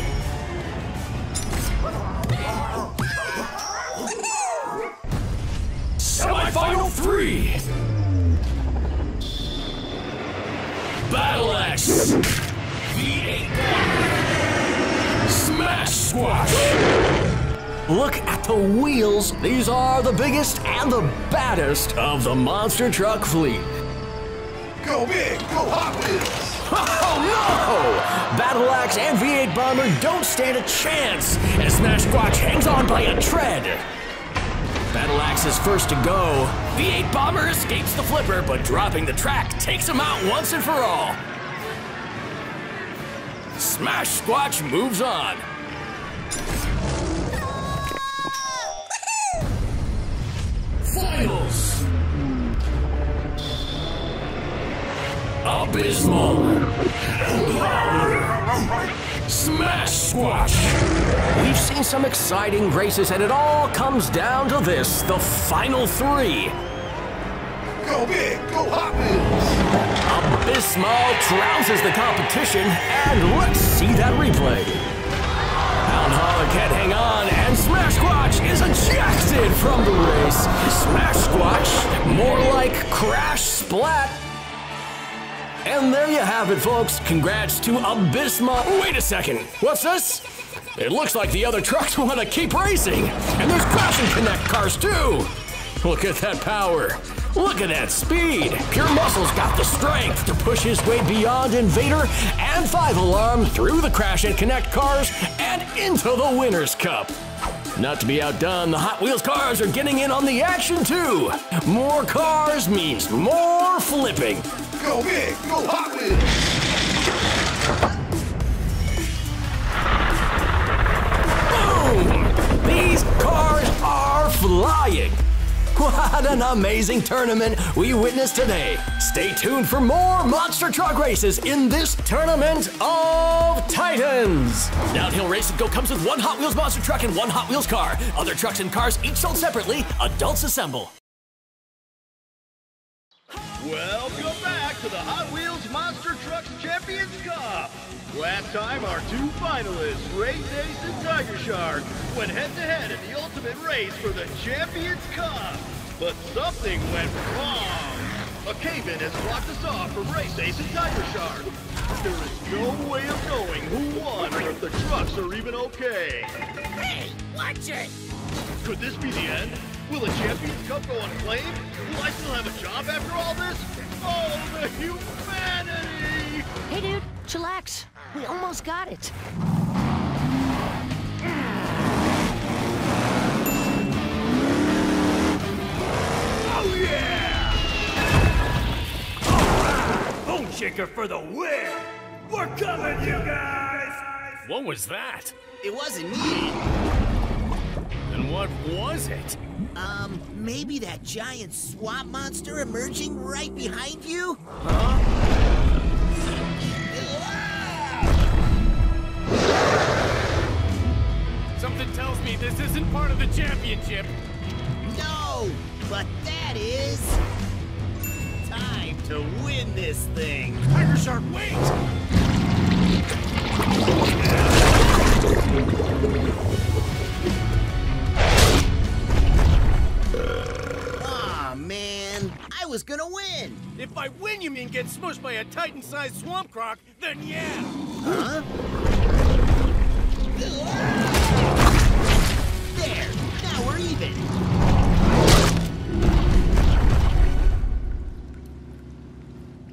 Semi-final 3. Battleaxe. V8 Bomber. Smash Squatch. Look at the wheels. These are the biggest and the baddest of the monster truck fleet. Go big, go Hot Wheels. Oh no! Battleaxe and V8 Bomber don't stand a chance as Smash Squatch hangs on by a tread. Battleaxe is first to go. V8 Bomber escapes the flipper, but dropping the track takes him out once and for all. Smash Squatch moves on. Finals! Abysmal! Smash Squatch! We've seen some exciting races, and it all comes down to this, the final three. Go big, go Hot Wheels! Abysmal trounces the competition, and let's see that replay. Hound Hauler can't hang on, and Smash Squatch is ejected from the race. Smash Squatch, more like Crash Splat. And there you have it, folks. Congrats to Abysmal. Wait a second. What's this? It looks like the other trucks want to keep racing. And there's Crash and Connect cars, too. Look at that power. Look at that speed. Pure Muscle's got the strength to push his way beyond Invader and Five Alarm through the Crash and Connect cars and into the Winners' Cup. Not to be outdone, the Hot Wheels cars are getting in on the action, too. More cars means more flipping. Go big, go Hot Wheels! Boom! These cars are flying! What an amazing tournament we witnessed today! Stay tuned for more monster truck races in this Tournament of Titans! Downhill Race and Go comes with one Hot Wheels monster truck and one Hot Wheels car. Other trucks and cars each sold separately. Adults assemble. Welcome back to the Hot Wheels Monster Trucks Champions Cup. Last time, our two finalists, Race Ace and Tiger Shark, went head-to-head in the ultimate race for the Champions Cup. But something went wrong. A cave-in has blocked us off from Race Ace and Tiger Shark. There is no way of knowing who won or if the trucks are even okay. Hey, watch it! Could this be the end? Will the Champions Cup go unclaimed? Will I still have a job after all this? Oh, the humanity! Hey, dude, chillax. We almost got it. Oh, yeah! All right! Boneshaker for the win! We're coming, you guys! What was that? It wasn't me. And what was it? Maybe that giant swamp monster emerging right behind you? Huh? Something tells me this isn't part of the championship. No, but that is... time to win this thing. Tiger Shark, wait! Aw, man, I was gonna win! If I win, you mean get smushed by a titan-sized swamp croc, then yeah! Huh? There, now we're even!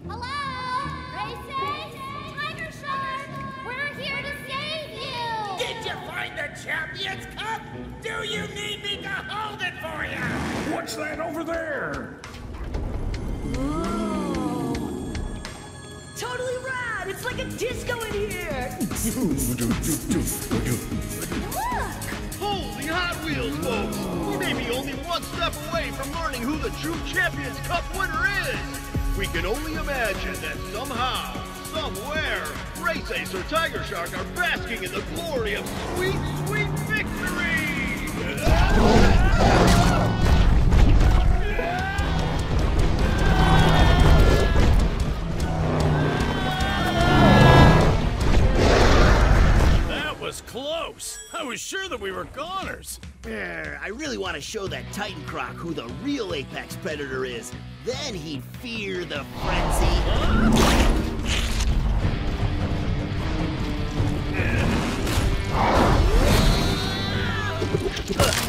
Hello? Race Ace? Tiger Shark? We're here to save you! Did you find the Champions Cup? Do you need me to hold it for you? What's that over there? Ooh. Totally rad! It's like a disco in here! Look! Holy Hot Wheels, folks! We may be only one step away from learning who the true Champions Cup winner is! We can only imagine that somehow, somewhere, Race Ace or Tiger Shark are basking in the glory of sweet, sweet victory! That was close. I was sure that we were goners. I really want to show that Titan Croc who the real apex predator is. Then he'd fear the frenzy. Hey! Huh?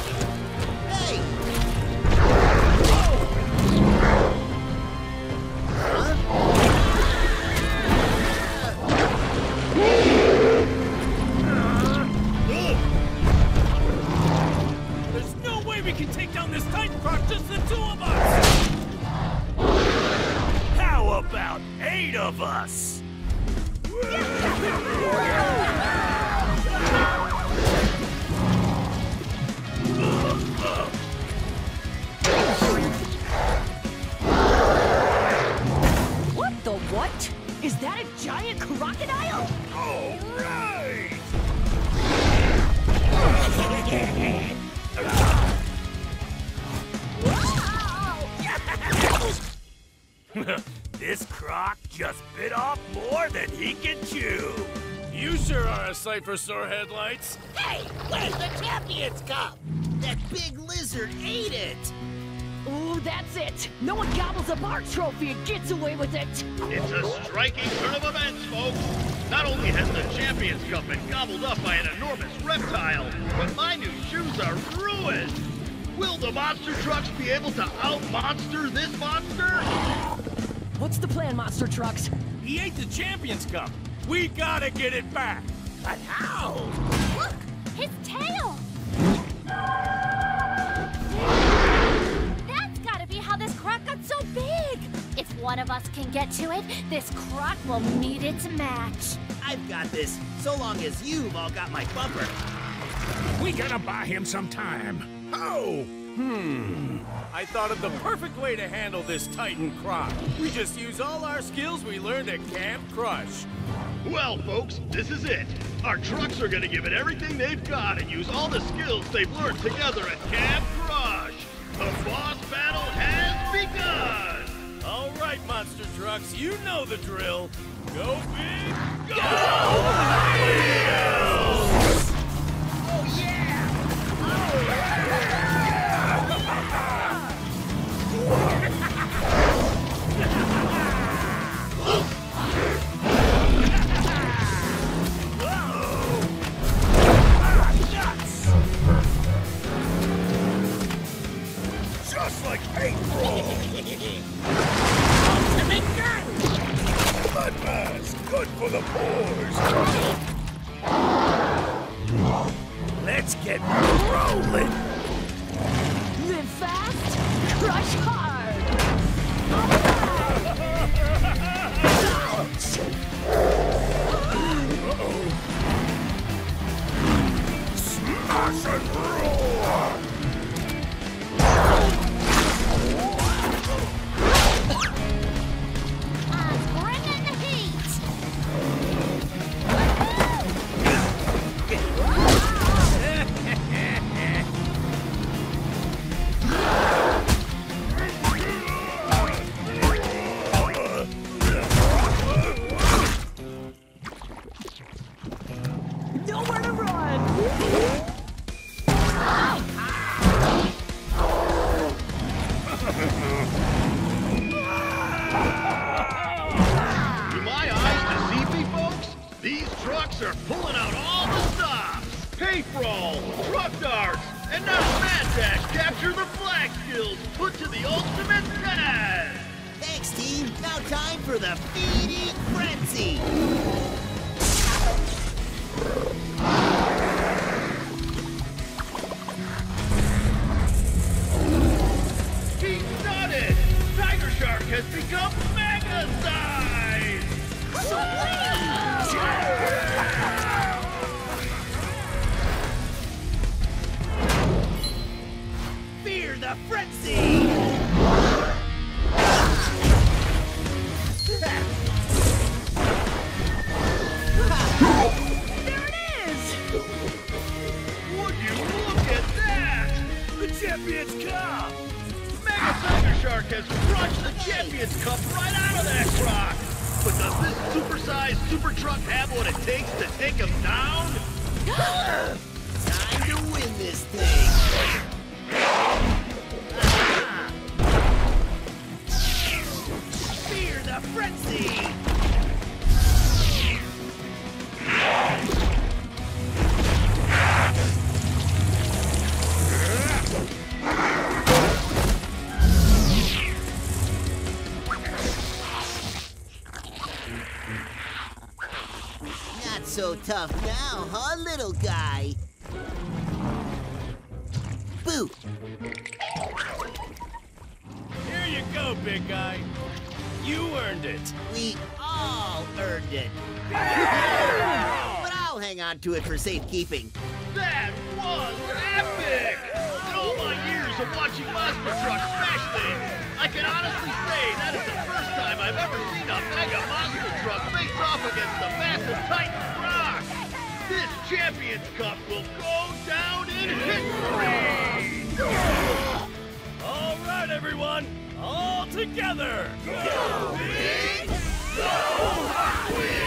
8 of us! What the what? Is that a giant crocodile? All right! This croc just bit off more than he can chew. You sure are a sight for sore headlights. Hey, where's the Champions Cup? That big lizard ate it. Ooh, that's it. No one gobbles up our trophy and gets away with it. It's a striking turn of events, folks. Not only has the Champions Cup been gobbled up by an enormous reptile, but my new shoes are ruined. Will the monster trucks be able to out-monster this monster? What's the plan, monster trucks? He ate the Champions Cup. We gotta get it back. But how? Look, his tail. That's gotta be how this croc got so big. If one of us can get to it, this croc will meet its match. I've got this, so long as you've all got my bumper. We gotta buy him some time. Oh! I thought of the perfect way to handle this Titan croc. We just use all our skills we learned at Camp Crush. Well, folks, this is it. Our trucks are gonna give it everything they've got and use all the skills they've learned together at Camp Crush. The boss battle has begun! All right, monster trucks, you know the drill. Go big, go! Oh, yeah! Oh, yeah! Just like April! Ultimate gun! Mud mask, good for the boars! Let's get rolling! Live fast, crush hard! Uh-oh! Smash and roll! Tough now, huh, little guy? Boo! Here you go, big guy. You earned it. We all earned it. But I'll hang on to it for safekeeping. That was epic! In all my years of watching monster trucks smash things, I can honestly say that is the first time I've ever seen a mega monster truck face off against the massive Titan Rock. This Champions Cup will go down in history! All right, everyone, all together! Go Big! Go Hot Wheels!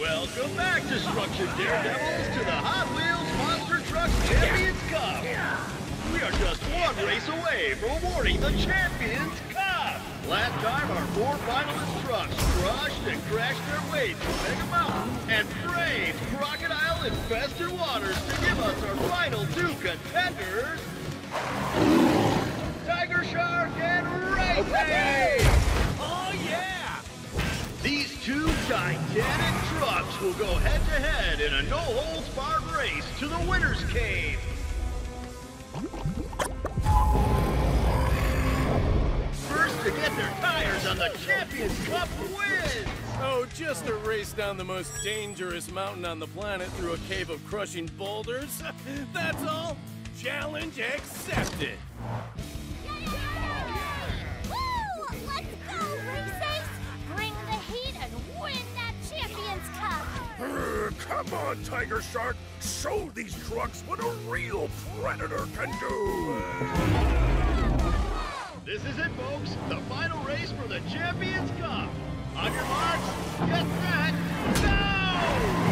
Welcome back, Destruction Daredevils, to the Hot Wheels Monster Truck Champions Cup. We are just one race away from awarding the Champions Cup. Last time, our four finalist trucks crushed and crashed their way through Mega Mountain and braved crocodile-infested waters to give us our final two contenders, Tiger Shark and Race Ace. Oh, yeah! These two gigantic trucks will go head-to-head in a no-holds-barred race to the winner's cave. First to get their tires on the Champions Cup wins! Oh, just a race down the most dangerous mountain on the planet through a cave of crushing boulders? That's all. Challenge accepted. Come on, Tiger Shark! Show these trucks what a real predator can do! This is it, folks! The final race for the Champions Cup! On your marks, get set, go!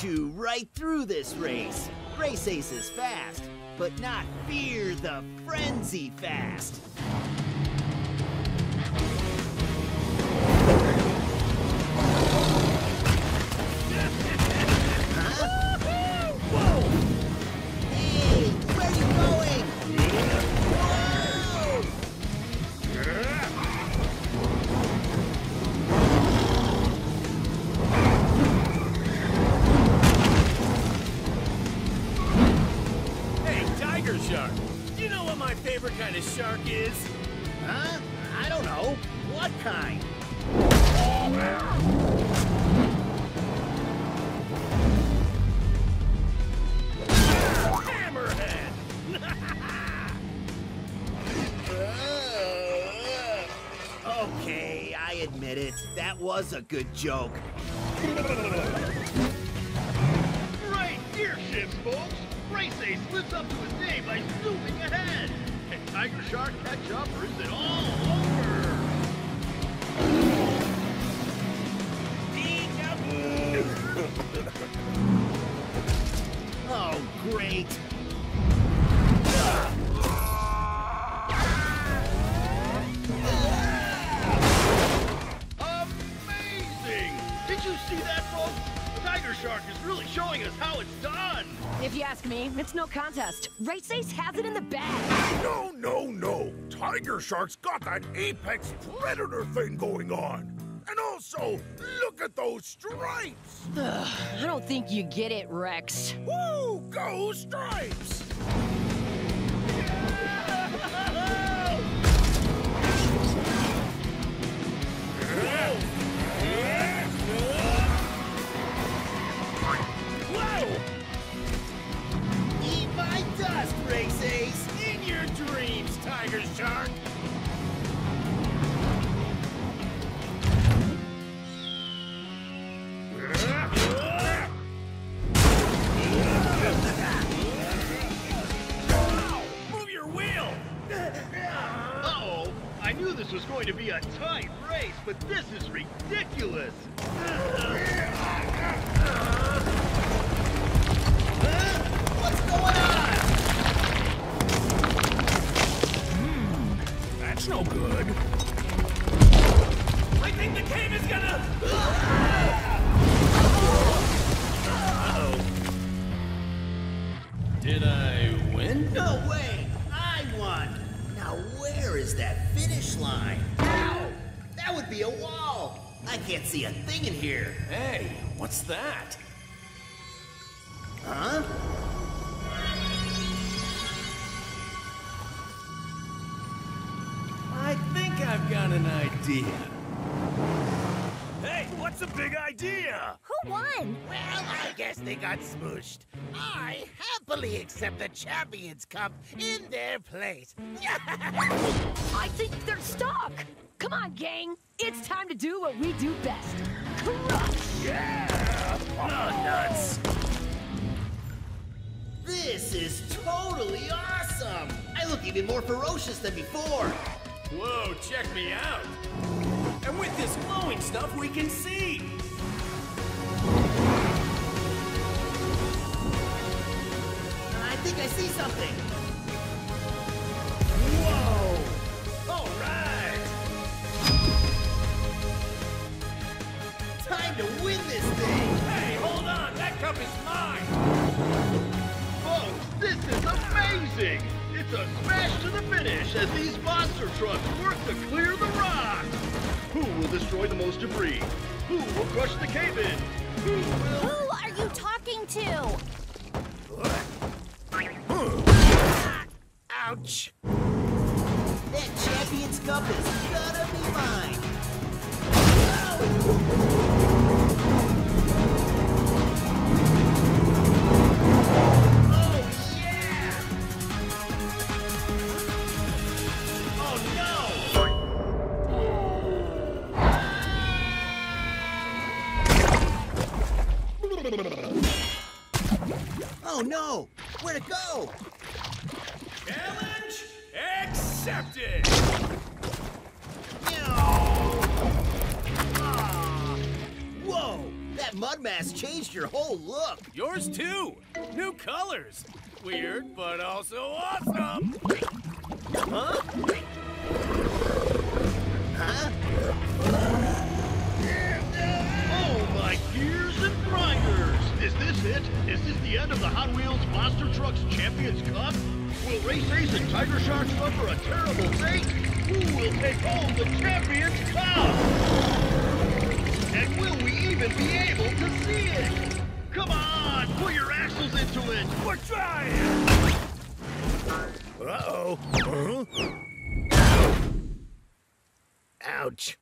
Chew right through this race. Race Ace is fast, but not fear the frenzy fast. Was a good joke. Right gearshift, folks! Race Ace lives up to his name by zooming ahead! Can Tiger Shark catch up, or is it all over? Oh, great! Shark is really showing us how it's done. If you ask me, it's no contest. Race Ace has it in the bag. No, no, no. Tiger Shark's got that apex predator thing going on. And also, look at those stripes! I don't think you get it, Rex. Woo! Go Stripes! Race Ace, in your dreams, Tiger Shark! Move your wheel! Uh-oh, I knew this was going to be a tight race, but this is ridiculous! What's going on? That's no good. I think the game is gonna... Uh-oh. Did I win? No way! I won! Now where is that finish line? Ow! That would be a wall! I can't see a thing in here. Hey, what's that? Huh? I think I've got an idea. Hey, what's the big idea? Who won? Well, I guess they got smooshed. I happily accept the Champions Cup in their place. I think they're stuck. Come on, gang. It's time to do what we do best. Crush! Yeah! Oh, nuts. This is totally awesome. I look even more ferocious than before. Whoa, check me out! And with this glowing stuff, we can see! I think I see something! Whoa! All right! Time to win this thing! Hey, hold on! That cup is mine! Whoa, this is amazing! It's a smash to the finish as these monster trucks work to clear the rocks! Who will destroy the most debris? Who will crush the cave-in? Who will... Who are you talking to? Ouch! That Champions Cup is gonna be mine! Oh no! Where to go? Challenge accepted! Whoa! That mud mask changed your whole look! Yours too! New colors! Weird, but also awesome! Huh? Huh? Oh my gears and grinders! Is this it? Is this the end of the Hot Wheels Monster Trucks Champions Cup? Will Race Ace and Tiger Shark suffer a terrible fate? Who will take home the Champions Cup? And will we even be able to see it? Come on, put your axles into it! We're trying! Uh-oh. Uh-huh. Ouch.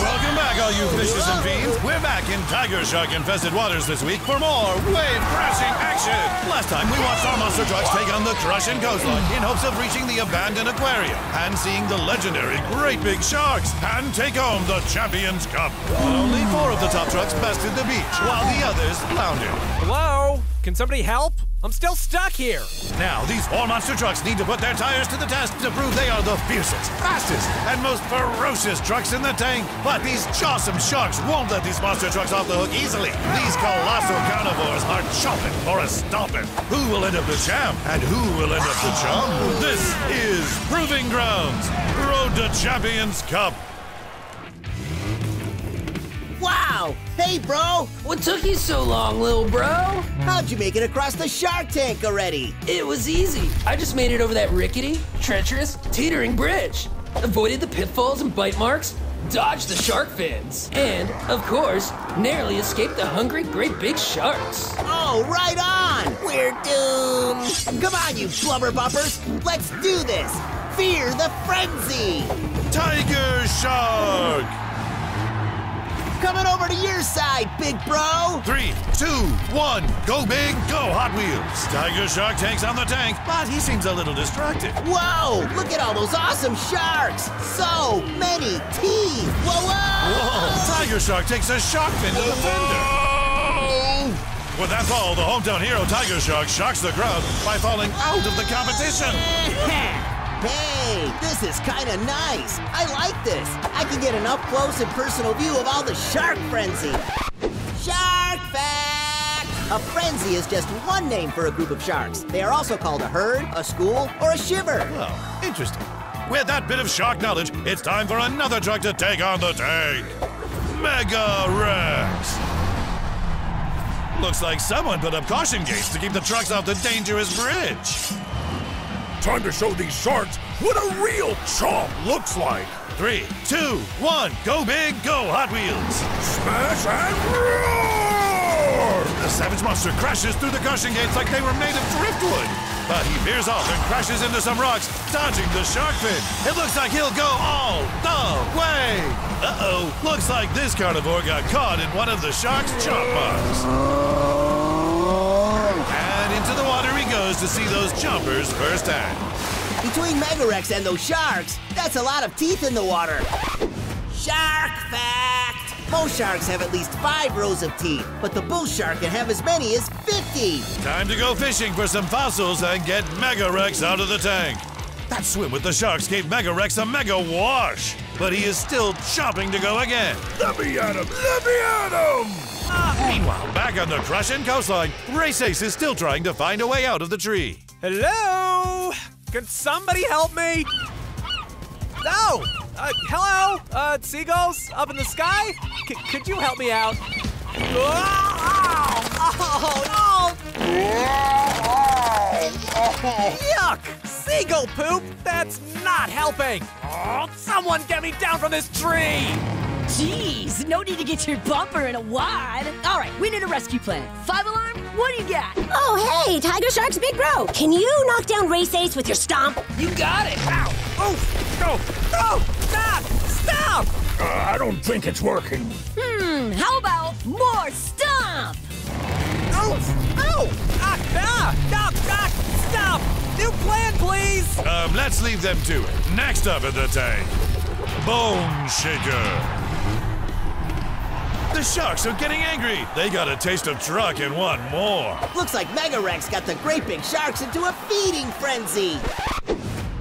Welcome back, all you fishes and fiends. We're back in Tiger Shark-infested waters this week for more wave-crashing action. Last time, we watched our monster trucks take on the crushing coastline in hopes of reaching the abandoned aquarium and seeing the legendary great big sharks and take home the Champions Cup. But only four of the top trucks bested the beach, while the others floundered. Hello? Can somebody help? I'm still stuck here! Now, these four monster trucks need to put their tires to the test to prove they are the fiercest, fastest, and most ferocious trucks in the tank. But these jawsome sharks won't let these monster trucks off the hook easily. These colossal carnivores are chomping for a stomping. Who will end up the champ? And who will end up the chum? This is Proving Grounds, Road to Champions Cup. Wow! Hey, bro! What took you so long, little bro? How'd you make it across the Shark Tank already? It was easy. I just made it over that rickety, treacherous, teetering bridge. Avoided the pitfalls and bite marks, dodged the shark fins, and, of course, narrowly escaped the hungry great big sharks. Oh, right on! We're doomed! Come on, you blubber buffers! Let's do this! Fear the frenzy! Tiger Shark! Coming over to your side, big bro! 3, 2, 1, go big, go Hot Wheels! Tiger Shark tanks on the tank, but he seems a little distracted. Whoa, look at all those awesome sharks! So many teeth! Whoa, whoa! Whoa, Tiger Shark takes a shark fin to the fender! With that fall, the hometown hero Tiger Shark shocks the crowd by falling out of the competition! Hey, this is kinda nice. I like this. I can get an up-close and personal view of all the shark frenzy. Shark fact! A frenzy is just one name for a group of sharks. They are also called a herd, a school, or a shiver. Well, interesting. With that bit of shark knowledge, it's time for another truck to take on the tank. Mega Rex! Looks like someone put up caution gates to keep the trucks off the dangerous bridge. Time to show these sharks what a real chomp looks like. 3, 2, 1, go big, go Hot Wheels. Smash and roar! The savage monster crashes through the crushing gates like they were made of driftwood. But he veers off and crashes into some rocks, dodging the shark fin. It looks like he'll go all the way. Uh-oh, looks like this carnivore got caught in one of the shark's chomp marks. Into the water he goes to see those jumpers firsthand. Between Mega Rex and those sharks, that's a lot of teeth in the water. Shark fact! Most sharks have at least 5 rows of teeth, but the bull shark can have as many as 50. Time to go fishing for some fossils and get Mega Rex out of the tank. That swim with the sharks gave Mega Rex a mega wash, but he is still chomping to go again. Let me at him! Let me at him! Meanwhile, back on the crushing coastline, Race Ace is still trying to find a way out of the tree. Hello? Can somebody help me? No! Hello? Seagulls up in the sky? Could you help me out? Oh, no! Yuck! Seagull poop? That's not helping! Oh, someone get me down from this tree! Jeez, no need to get your bumper in a wad. All right, we need a rescue plan. 5 Alarm, what do you got? Oh, hey, Tiger Shark's big bro. Can you knock down Race Ace with your stomp? You got it. Ow. Oh, no, no, stop, stop. I don't think it's working. How about more stomp? Oh, oh, stop, stop, stop. New plan, please. Let's leave them to it. Next up in the tank, Boneshaker. The sharks are getting angry. They got a taste of truck and want more. Looks like Mega Rex got the great big sharks into a feeding frenzy.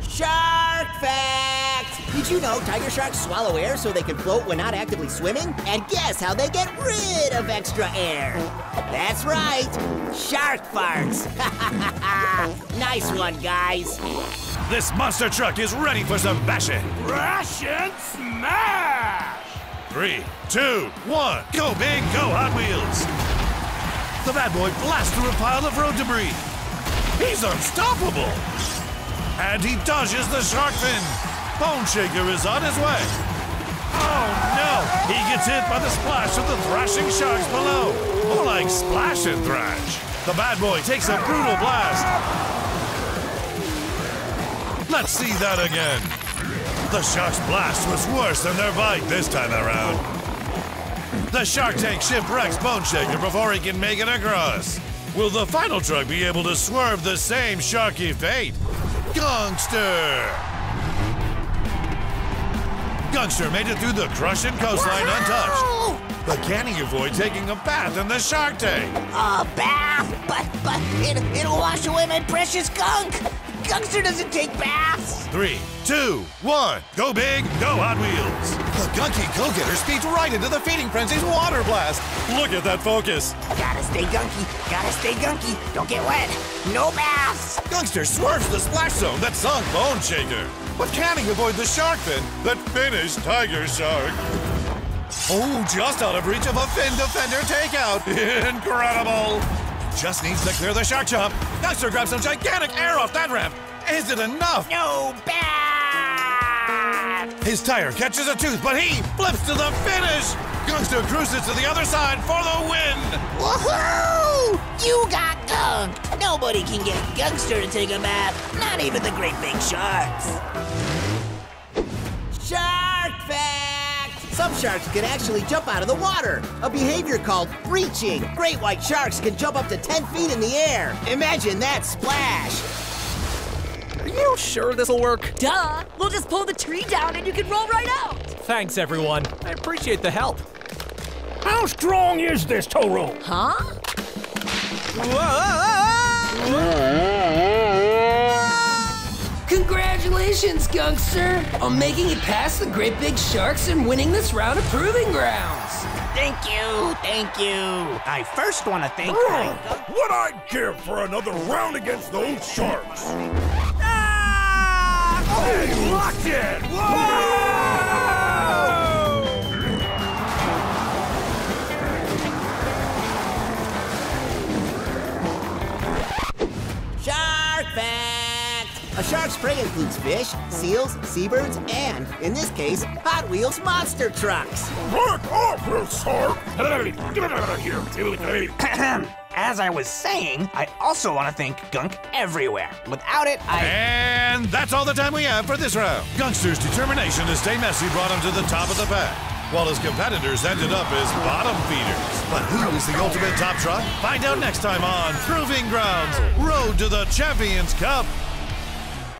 Shark fact! Did you know tiger sharks swallow air so they can float when not actively swimming? And guess how they get rid of extra air? That's right, shark farts. Nice one, guys. This monster truck is ready for some bashing. Crush and smash! 3, 2, 1, go big, go Hot Wheels! The bad boy blasts through a pile of road debris. He's unstoppable! And he dodges the shark fin. Boneshaker is on his way. Oh no! He gets hit by the splash of the thrashing sharks below. More like splash and thrash. The bad boy takes a brutal blast. Let's see that again. The shark's blast was worse than their bite this time around. The shark tank shipwrecks Boneshaker before he can make it across. Will the final truck be able to swerve the same sharky fate? Gunster! Gunster made it through the crushing coastline untouched. But can he avoid taking a bath in the shark tank? A bath? But it'll wash away my precious gunk! Gunster doesn't take baths! 3, 2, 1, go big, go Hot Wheels! The gunky go-getter speeds right into the feeding frenzy's water blast! Look at that focus! Gotta stay gunky, gotta stay gunky! Don't get wet! No baths! Gunster swerves the splash zone that sunk Boneshaker! But can he avoid the shark fin that finished Tiger Shark? Oh, just out of reach of a fin-defender takeout! Incredible! Just needs to clear the shark chomp. Gunster grabs some gigantic air off that ramp. Is it enough? No, bad! His tire catches a tooth, but he flips to the finish! Gunster cruises to the other side for the win! Woohoo! You got gunked! Nobody can get Gunster to take a bath, not even the great big sharks. Shark fact! Some sharks can actually jump out of the water, a behavior called breaching. Great white sharks can jump up to 10 feet in the air. Imagine that splash! Are you sure this'll work? Duh! We'll just pull the tree down and you can roll right out! Thanks, everyone. I appreciate the help. How strong is this tow rope? Huh? Whoa! Congratulations, Gunster, on making it past the great big sharks and winning this round of proving grounds! Thank you, thank you. I first want to thank... What I'd give for another round against those sharks! Hey, locked it! Whoa! Shark fact! A shark's prey includes fish, seals, seabirds, and, in this case, Hot Wheels monster trucks. Work off, you shark! Get out of here! As I was saying, I also want to thank Gunk everywhere. Without it, And that's all the time we have for this round. Gunkster's determination to stay messy brought him to the top of the pack, while his competitors ended up as bottom feeders. But who is the ultimate top truck? Find out next time on Proving Grounds, Road to the Champions Cup.